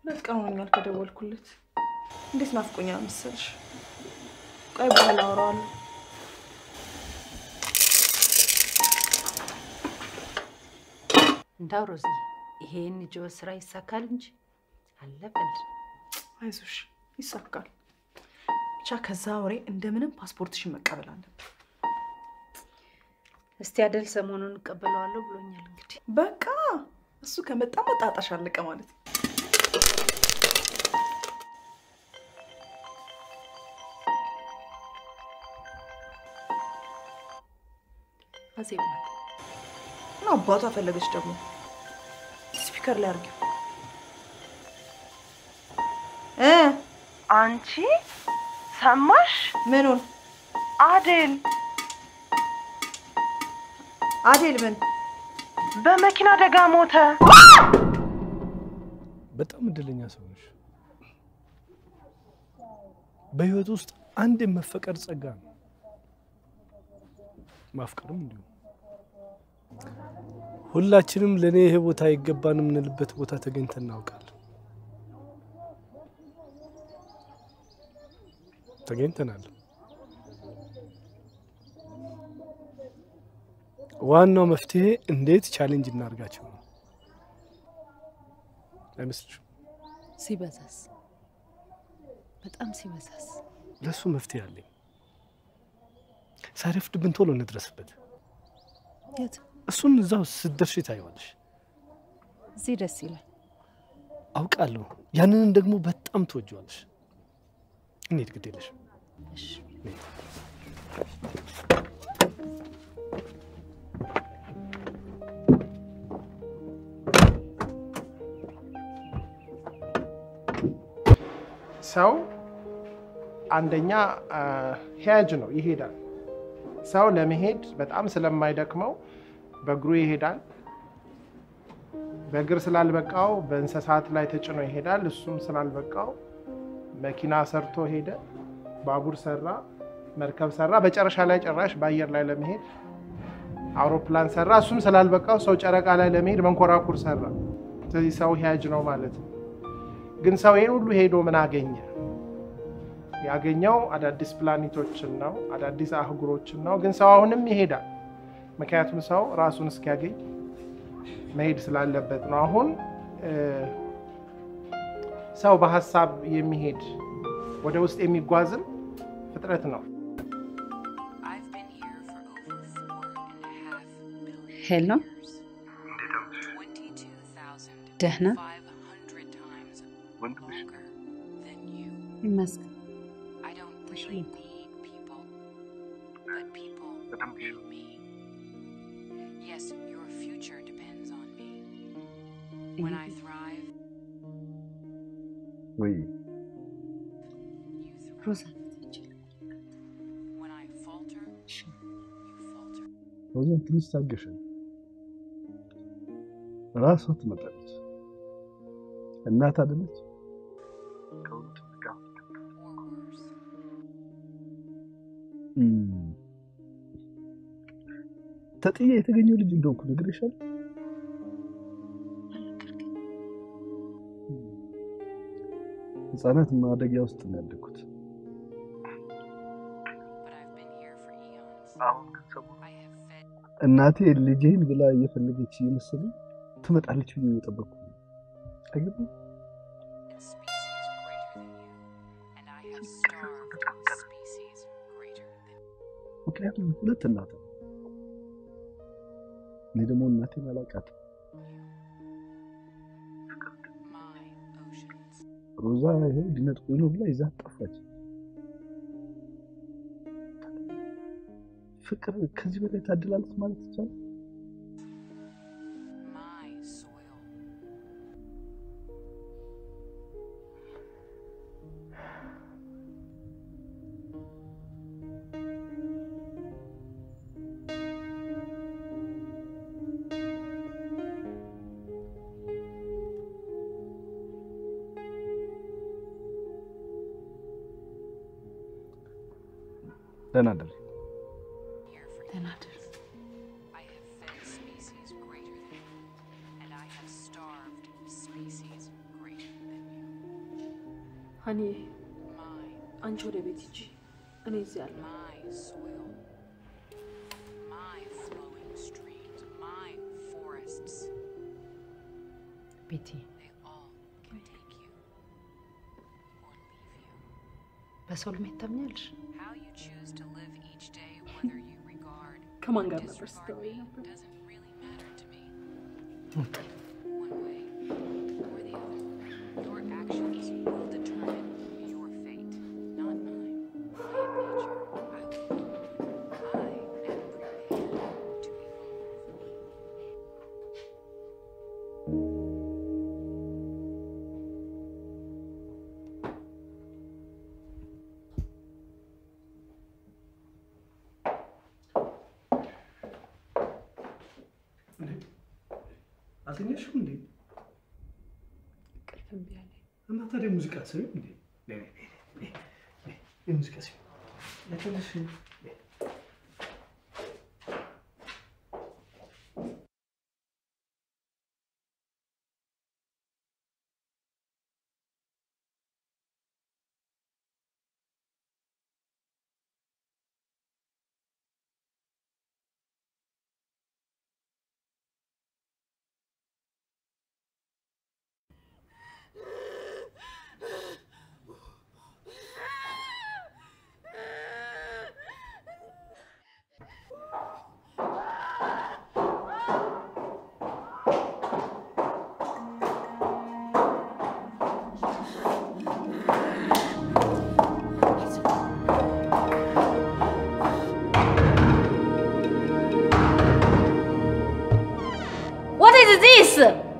ሁለት ቀን ሆኖኛል ከደወልኩለት። እንዴት ናፍቆኛል መሰልሽ? ቆይ በኋላ አወራዋለሁ። እንዳው ሮዚ ይሄን ጆስ ስራ ይሳካል እንጂ አለበል። አይዞሽ ይሳካል። ብቻ ከዛ ወሬ እንደምንም ፓስፖርትሽን መቀበል አለብሽ። እስቲ አደል ሰሞኑን እቀበለዋለሁ ብሎኛል። እንግዲህ በቃ እሱ ከመጣ መጣጣሽ አለቀ ማለት ነው። አዜብ ነው አባቷ ፈለገች ደግሞ። ስፒከር ላይ አድርጊው። አንቺ ሰማሽ? ምኑን? አዴል አዴል ምን? በመኪና አደጋ ሞተ። በጣም እድለኛ ሰው ነሽ። በህይወት ውስጥ አንድ መፈቀር ጸጋ ነው። ማፍቀርም እንዲሁ ሁላችንም ለኔ ይሄ ቦታ አይገባንም እንልበት ቦታ ተገኝተን እናውቃለን። ተገኝተናል። ዋናው መፍትሄ እንዴት ቻሌንጅ እናርጋቸው ነው አይመስልሽም? ሲበዛስ በጣም ሲበዛስ ለሱ መፍትሄ አለኝ። ሳይረፍድብን ቶሎ እንድረስበት። የት? እሱን እዛው ስደርሽ ታይዋለሽ። እዚህ ደስ ይላል አውቃለሁ። ያንንም ደግሞ በጣም ትወጂዋለሽ። እንዴት ግዴለሽ? እሺ ሰው አንደኛ ሄጅ ነው ይሄዳል። ሰው ለመሄድ በጣም ስለማይደክመው በእግሩ ይሄዳል። በእግር ስላልበቃው በእንስሳት ላይ ተጭኖ ይሄዳል። እሱም ስላልበቃው መኪና ሰርቶ ሄደ፣ ባቡር ሰራ፣ መርከብ ሰራ፣ በጨረሻ ላይ ጨራሽ ባየር ላይ ለመሄድ አውሮፕላን ሰራ። እሱም ስላልበቃው ሰው ጨረቃ ላይ ለመሄድ መንኮራኩር ሰራ። ስለዚህ ሰው ሄጅ ነው ማለት ነው። ግን ሰው ይሄን ሁሉ ሄዶ ምን አገኘ? ያገኘው አዳዲስ ፕላኔቶችን ነው፣ አዳዲስ አህጉሮችን ነው። ግን ሰው አሁንም ይሄዳል። ምክንያቱም ሰው ራሱን እስኪያገኝ መሄድ ስላለበት ነው። አሁን ሰው በሐሳብ የሚሄድ ወደ ውስጥ የሚጓዝም ፍጥረት ነው። ሄሎ ደህና ይመስል Oui. Rosa, وزن 3 قفل، 3 مطلت انها تابلت كونت مكان تطيه يتغنيو لجي دوك نغريشال صارت مادقيا وسط نادكوت እናቴ ልጄን ብላ እየፈለገች ይመስል ትመጣለች ብዬ እየጠበቅኩ አይገርም ምክንያቱም ሁለት እናት እኔ ደግሞ እናቴን አላውቃትም ሮዛ ይሄ ድነት ቆይኖ ብላ ይዛ ጠፋች ፍቅር ከዚህ በላይ ታደላለች ማለት ይቻላል ለናደረ My flowing streams, my forests. Betty, they all can take you or leave you. How you choose to live each day, whether you regard or disregard me, doesn't really matter to me. One way or the other, your actions will determine your fate, not mine.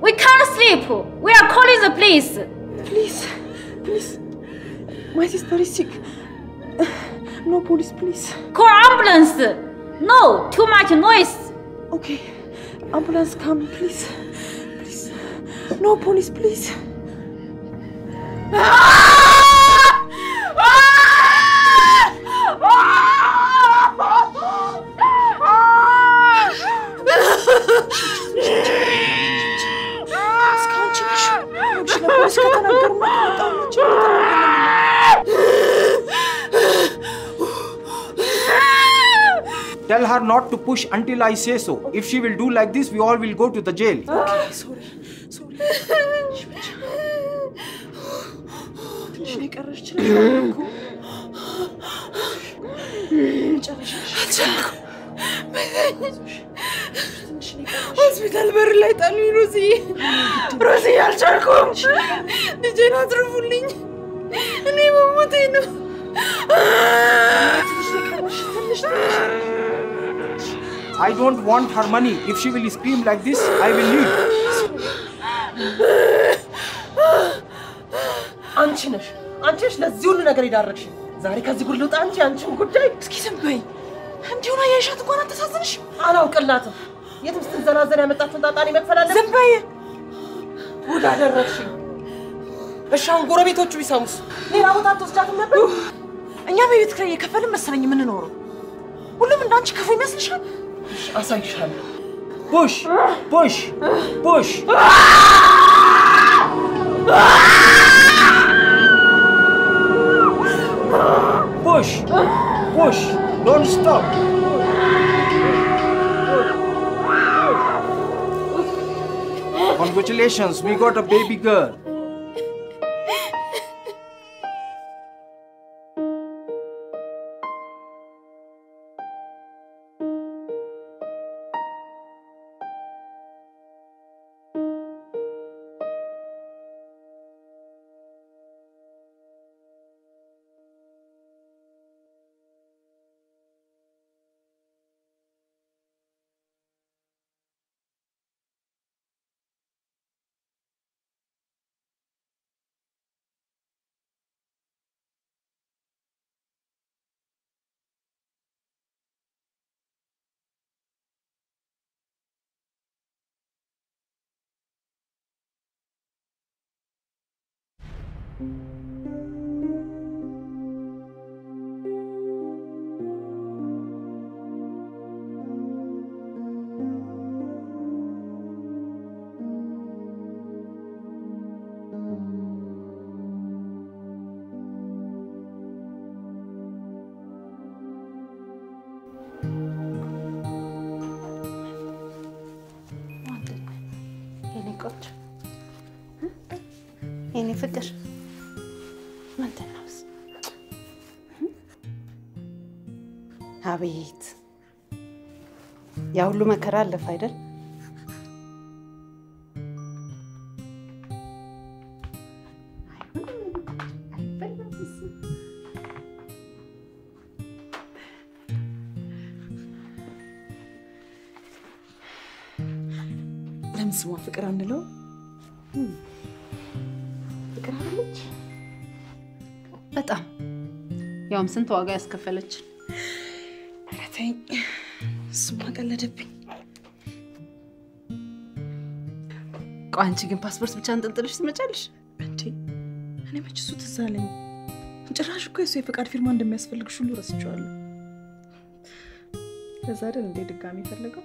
We can't sleep. We are calling the police. Please, please. My sister is sick. No police, please. Call ambulance. No, too much noise. Okay, ambulance come, please. Please. No police, please. Tell her not to push until I say so. Okay. If she will do like this, we all will go to the jail. Okay, sorry. Sorry. I don't want her money. If she will scream like this, I will leave. Anchinash, let's do another direction. Zarika, you will not anchi. Anchi, good day. Excuse me. همدیونا یه شات قرار تسازنش. آنها وکلاتم. یه تمست زنازه نمیتونم دادنی مکفلانه. زنبایی. بودا در رشی. اشان گربه بی تو چی ساموس؟ نیرو داد تو سجاتم نبود. اینجا میبید که یه کفل مسالی من نورم. ولی من دانش کفی مسلش. آسایش هم. Push, push, push. Push, push, don't stop. Congratulations, we got a baby girl. فكر ما انت نفس عبيد يا ولو ما كرا له فايدل لمسوا فكر عندلو بتأم يوم سنت واقع اسكفلج رتين سمعك الله ربي قانتي جن باسبورت بتشان تنتلش سمعتلش بنتي أنا ما جسوت الزالم جراش كويس ويفكر في رمان دم يسفلك شو اللي راسي جوال هزار ندي دكامي فرلقه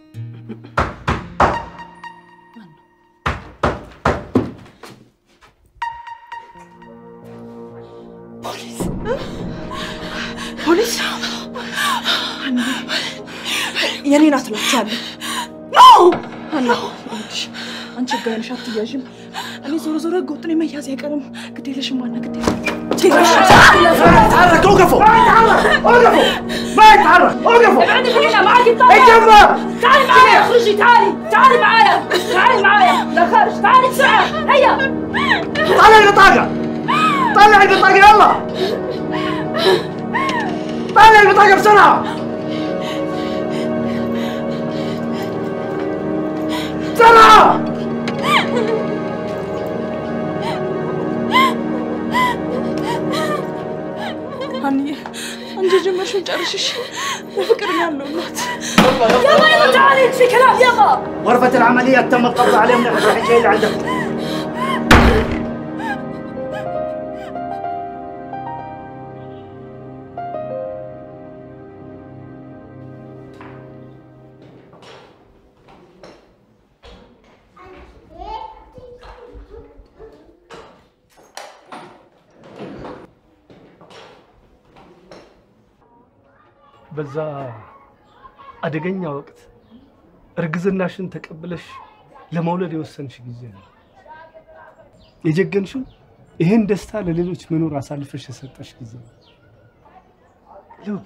يعني لا تلعب نو أنا أنت جاي نشاط تياجم أنا زور زور قطني ما يجازي كلام كتير ليش ما أنا كتير تعرف أوقفوا أوقفوا ما تعرف أوقفوا أبعدي خلينا معاك الطاولة تعال معايا خرجي تعالي تعالي معايا تعالي معايا لا خارج تعالي بسرعة هيا طلع البطاقة طلع البطاقة يلا طلع البطاقة بسرعة سلام هني أنت جمش وجرشش وفكرني على اللونات يلا يلا تعالي في كلام يلا غرفة العملية تم القبض عليهم من الحجاج اللي عندهم በዛ አደገኛ ወቅት እርግዝናሽን ተቀበለሽ ለመውለድ የወሰንሽ ጊዜ ነው የጀገንሽው ይሄን ደስታ ለሌሎች መኖር አሳልፈሽ የሰጠሽ ጊዜ ነው ሉክ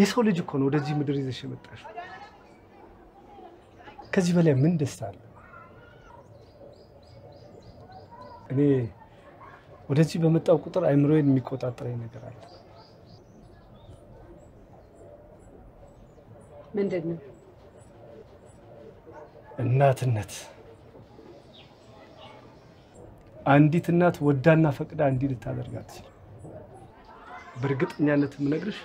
የሰው ልጅ እኮ ነው ወደዚህ ምድር ይዘሽ መጣሽ ከዚህ በላይ ምን ደስታ አለ እኔ ወደዚህ በመጣው ቁጥር አይምሮዬን የሚቆጣጥረኝ ነገር አለ مندرنا النات عندي النات ودانا فقد عندي لتادرقات برقط نيانة منقرش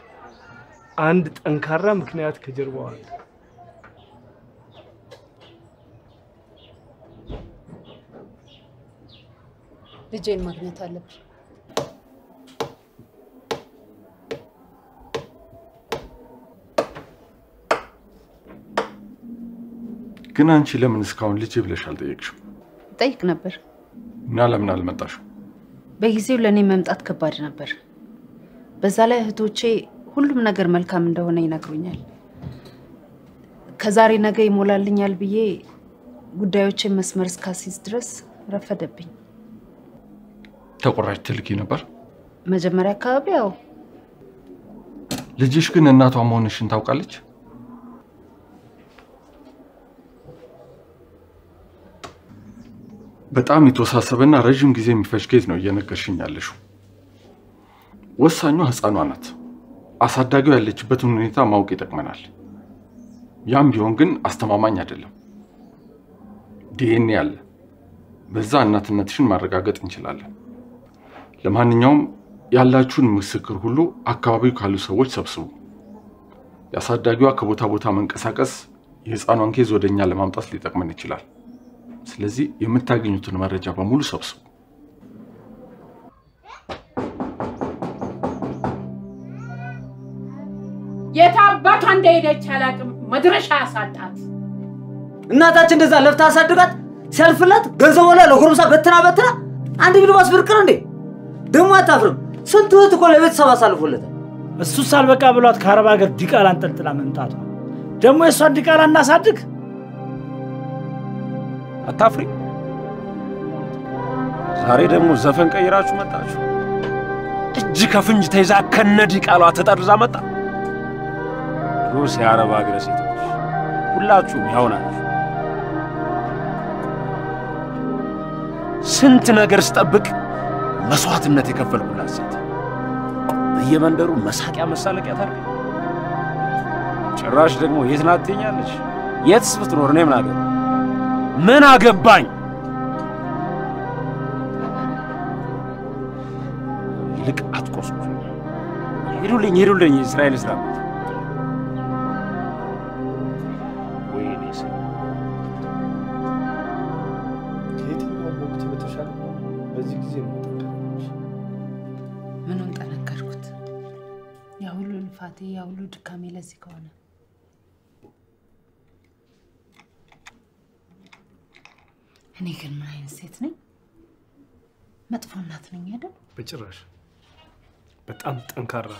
and Ankara Mkneat Kajarwal. The Jane Magnetalip. Ginanchilla Minscound Lichiblisha the Exu. Take number. Nalam Nalmatash. Begizulanimant at Kabar number. Bezale Duce, Hulum Nagar Malcam Dona Grunel. Kazari Nagay Mola Lignal Bier, Gudaoche Mesmer's Cassis dress, Rafadapin. Takorai Tilkinabar? Majamara Cabio. Legishkin and not Amonish in Tau College? But I am to Sasavena Regime Gizim Feshkino Yanakashinalish. Was Sano has anonat. As a daguelich betunita maukitakmanal. Yam Yongen Astamamanyadil. Dienial Bezan not Natin Margagat in Chilal. Lamaninium Yalachun Musikurhulu, Akabu Kalusa Witsapsu. Yasadagua Kabutabutam Casagas, his anonkizo de Yalamantas Litakmanichilal. Slezzy, you met tagging to the marriage of a mulsops. Yet our but one day they tell like Madrasha Sadat. Not that in the left us at that self-let, goes over a Hurusa Betra, and it was for currently. Do what Avro, so to call it Savasalful. A Susalva Cabalot Carabaga Dicalant Lamentato. Then we saw Dicalan Nasatic. Atafri Zari demu zafen kayirachu matachu Ejji kafinj teza kenedik alwa tetarza mata Rus ya araba agresitoch hullachu yawnachu Sint neger stabik maswatnet yekefelkulat set Beyemenderu masaqiya mesaleqiya tarbi Chirash demu yetnatinyalech yets bitror ne mnaga ምን አገባኝ ይልቅ አትቆስኩ ይሩልኝ ይሩልኝ እስራኤል እስራኤል ምኑን ጠነከርኩት ያ ሁሉ ልፋቴ ያ ሁሉ ድካሜ ለዚህ ከሆነ I can mind set me. But for nothing yet. But Aunt Ankara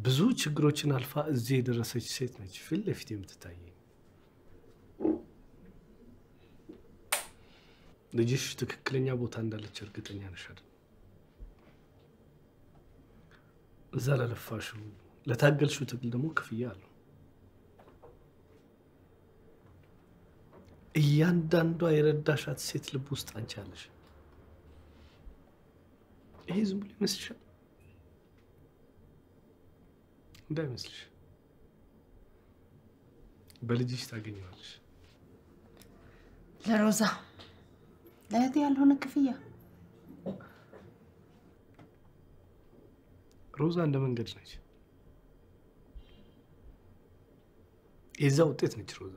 Bazuch Grochin Alpha Zedra such statement. Phil left him to tie. The dish took Klinabut and the lecture getting answered. Zara Fashu, let Agel shoot the mock fial. እያንዳንዱ አይረዳሻት ሴት ልብ ውስጥ አንቺ አለሽ እዚህ ብለ መስሽ እንደምስልሽ በልጅሽ ታገኘዋለሽ ለሮዛ ለእህቴ ያልሆነ ክፍያ ሮዛ እንደ መንገድ ነች የዛው ውጤት ነች ሮዛ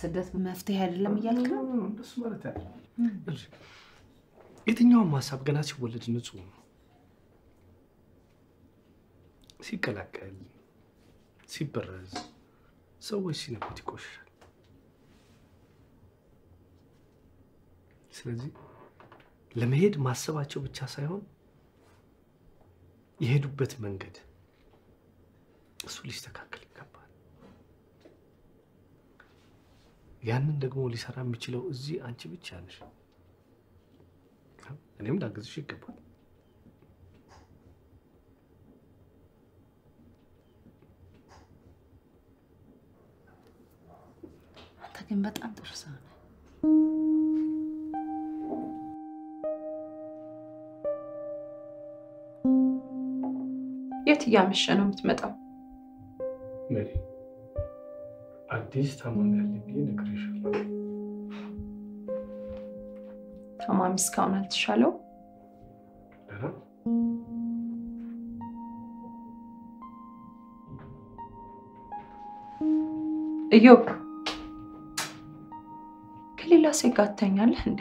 ስደት መፍትሄ አይደለም ይላል እንደሱ ማለት አይደለም የትኛውም ሐሳብ ገና ሲወለድ ንጹህ ነው ሲቀላቀል ሲበረዝ ሰዎች ሲነኩት ይቆሻል ስለዚህ ለመሄድ ማሰባቸው ብቻ ሳይሆን የሄዱበት መንገድ እሱ ሊስተካከል ይገባል ያንን ደግሞ ሊሰራ የሚችለው እዚህ አንቺ ብቻ ነሽ እኔም ዳግዝሽ ይገባል ግን በጣም ጥርስ ሆነ የት ያምሽ ነው የምትመጣው መሪ አዲስ ታማሚ ያለብኝ ነግሬሻለሁ ታማሚ እስካሁን አልተሻለው እዮብ ከሌላ ሴት ጋር ተኛለህ እንዴ?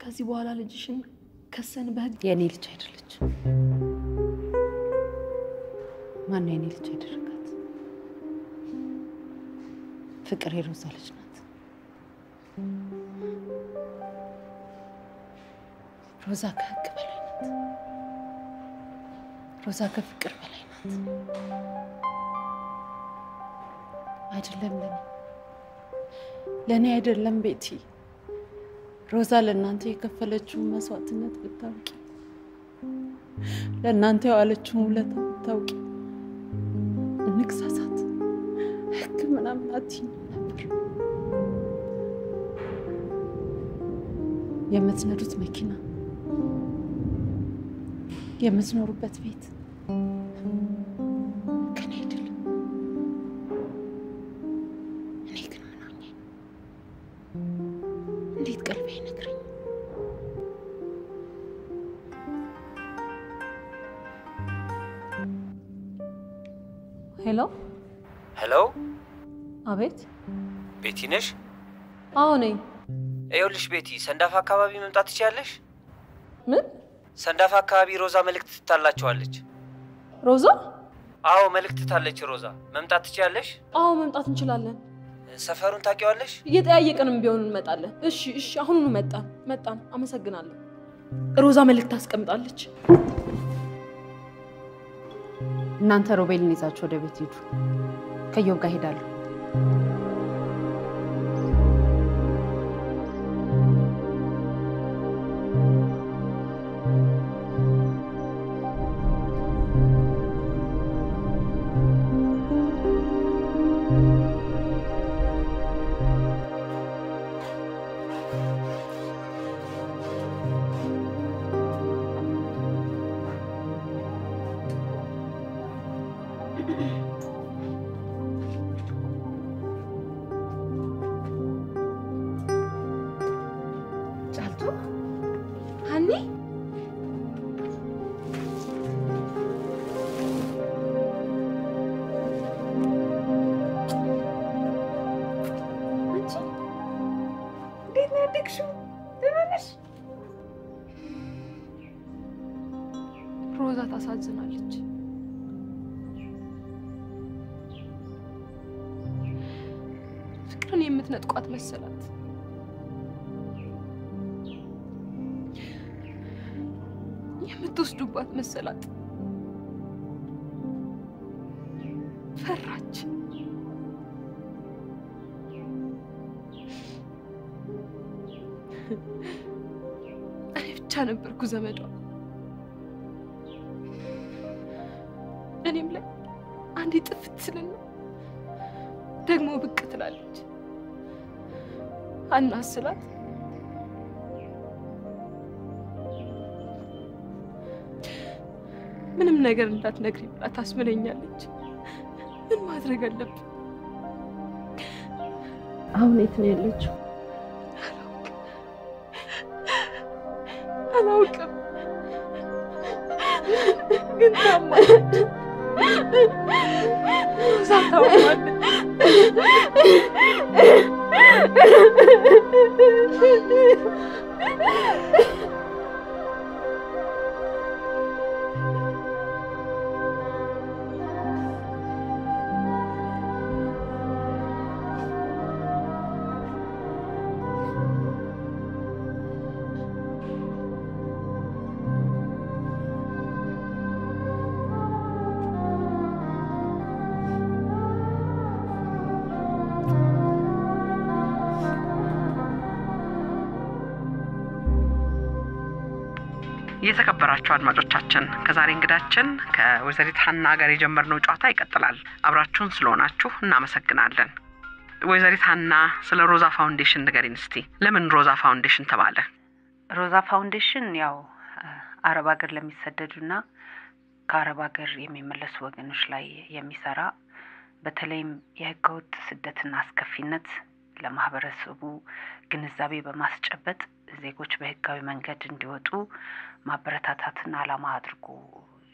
ከዚህ በኋላ ልጅሽን ከሰን በህግ የኔ ልጅ አይደለች ማን የኔ ልጅ አይደርጋት ፍቅር የሮዛ ልጅ ናት ሮዛ ከህግ በላይ ናት ሮዛ ከፍቅር በላይ ናት አይደለም ለኔ አይደለም ቤቲ ሮዛ ለናንተ የከፈለችው መስዋዕትነት ብታውቂ ለናንተ ያለችው ውለታ ብታውቂ ንክሳሳት ህግ ምናምን አትይኝ ነበር የምትነዱት መኪና የምትኖሩበት ቤት ቤት ቤቲ ነሽ? አዎ ነኝ። አይውልሽ ቤቲ ሰንዳፋ አካባቢ መምጣት ትችያለሽ? ምን? ሰንዳፋ አካባቢ ሮዛ መልክት ታላችኋለች። ሮዛ? አዎ መልክት ታላች ሮዛ መምጣት ትችያለሽ? አዎ መምጣት እንችላለን። ሰፈሩን ታውቂዋለሽ? እየጠያየቀንም ቢሆን እንመጣለን። እሺ እሺ አሁን ነው መጣን አመሰግናለሁ። ሮዛ መልክት አስቀምጣለች። እናንተ ሮቤልን ይዛችሁ ወደ ቤት ሂዱ። ከዮብ ጋር ሄዳለሁ። ነጥቋት መሰላት የምትወስዱባት መሰላት ፈራች أنا فتانة بركو زمدو. أنا ملا عندي تفتسل لنا. دعمو بقتل عليك. أنا سلات. من منقر نلات نقريب أتاسمني نالك. من ما أدري قلب. عونيت نالك. የተከበራችሁ አድማጮቻችን ከዛሬ እንግዳችን ከወይዘሪት ሐና ጋር የጀመርነው ጨዋታ ይቀጥላል አብራችሁን ስለሆናችሁ እናመሰግናለን ወይዘሪት ሐና ስለ ሮዛ ፋውንዴሽን ንገሪን እስቲ ለምን ሮዛ ፋውንዴሽን ተባለ ሮዛ ፋውንዴሽን ያው አረብ ሀገር ለሚሰደዱና ከአረብ ሀገር የሚመለሱ ወገኖች ላይ የሚሰራ በተለይም የህገወጥ ስደትና አስከፊነት ለማህበረሰቡ ግንዛቤ በማስጨበጥ ዜጎች በህጋዊ መንገድ እንዲወጡ ማበረታታትና አላማ አድርጎ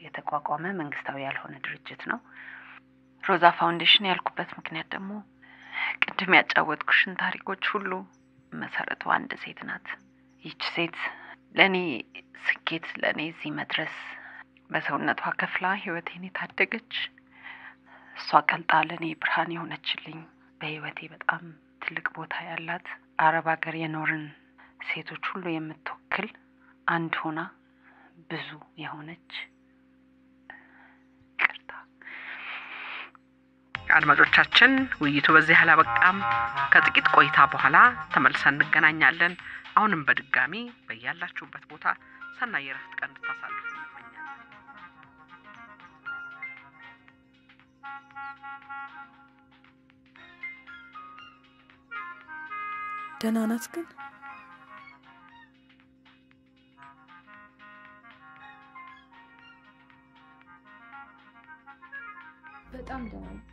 የተቋቋመ መንግስታዊ ያልሆነ ድርጅት ነው ሮዛ ፋውንዴሽን ያልኩበት ምክንያት ደግሞ ቅድም ያጫወትኩሽን ታሪኮች ሁሉ መሰረቱ አንድ ሴት ናት ይች ሴት ለኔ ስኬት ለኔ ሲመድረስ በሰውነቷ ከፍላ ህይወቴን ታደገች እሷ ቀልጣ ለኔ ብርሃን ሆነችልኝ በህይወቴ በጣም ትልቅ ቦታ ያላት አረብ ሀገር የኖርን ሴቶች ሁሉ የምትወክል አንድ ሆና ብዙ የሆነች ቅርታ አድማጮቻችን ውይይቱ በዚህ ሐላ በቃም ከጥቂት ቆይታ በኋላ ተመልሰን እንገናኛለን አሁንም በድጋሚ በእያላችሁበት ቦታ ሰናይ ረፍት ቀን ተሳልፉ ደናናት ግን በጣም ደናናት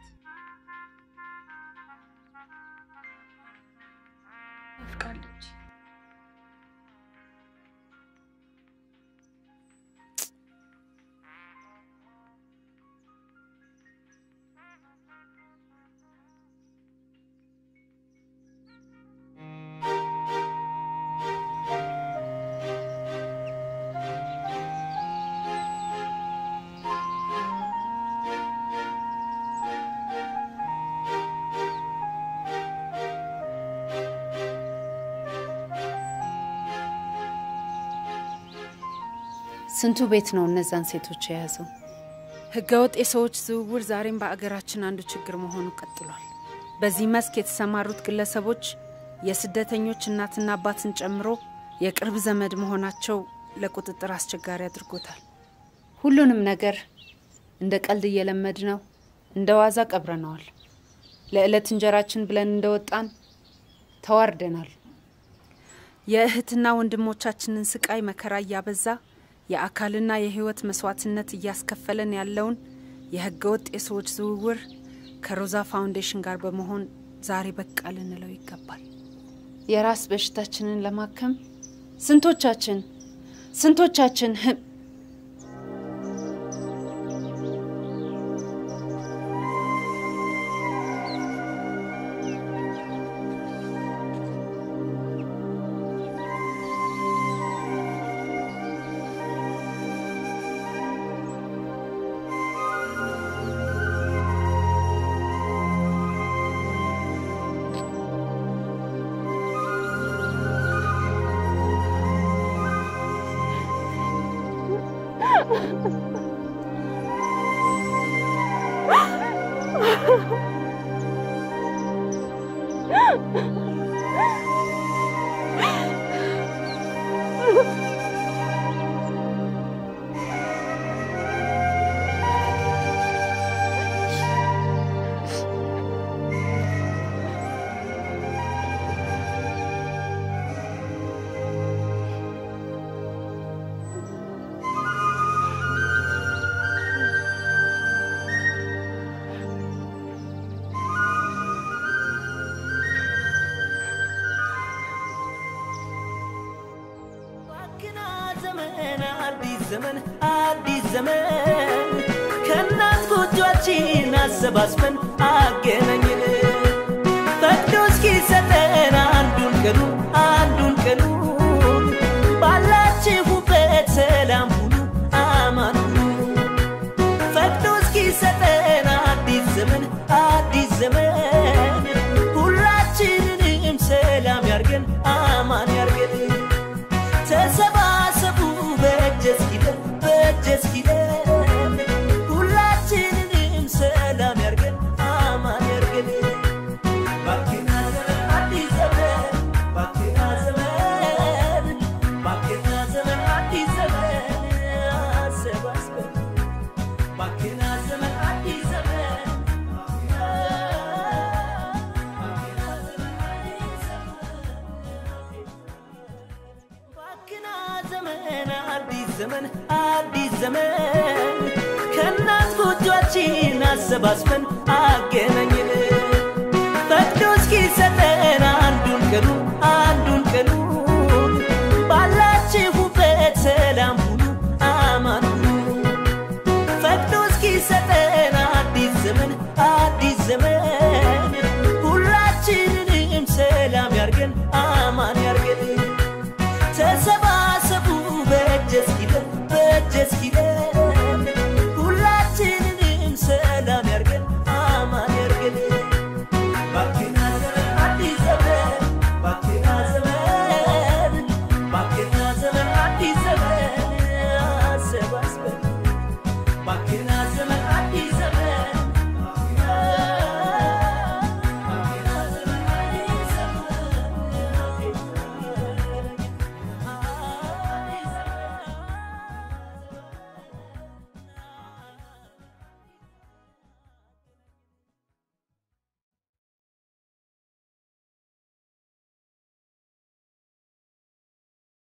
አፍቃለች ስንቱ ቤት ነው እነዛን ሴቶች ያያዘው ህገወጥ የሰዎች ዝውውር ዛሬም በአገራችን አንዱ ችግር መሆኑ ቀጥሏል በዚህ መስክ የተሰማሩት ግለሰቦች የስደተኞች እናትና አባትን ጨምሮ የቅርብ ዘመድ መሆናቸው ለቁጥጥር አስቸጋሪ አድርጎታል ሁሉንም ነገር እንደ ቀልድ እየለመድነው እንደዋዛ ቀብረናል ለዕለት እንጀራችን ብለን እንደወጣን ተዋርደናል የእህትና ወንድሞቻችንን ስቃይ መከራ ያበዛ የአካልና የህይወት መስዋዕትነት ያስከፈለን ያለውን የህገወጥ የሰዎች ዝውውር ከሮዛ ፋውንዴሽን ጋር በመሆን ዛሬ በቃልን ነው ይገባል የራስ በሽታችንን ለማከም ስንቶቻችን Back in Azam.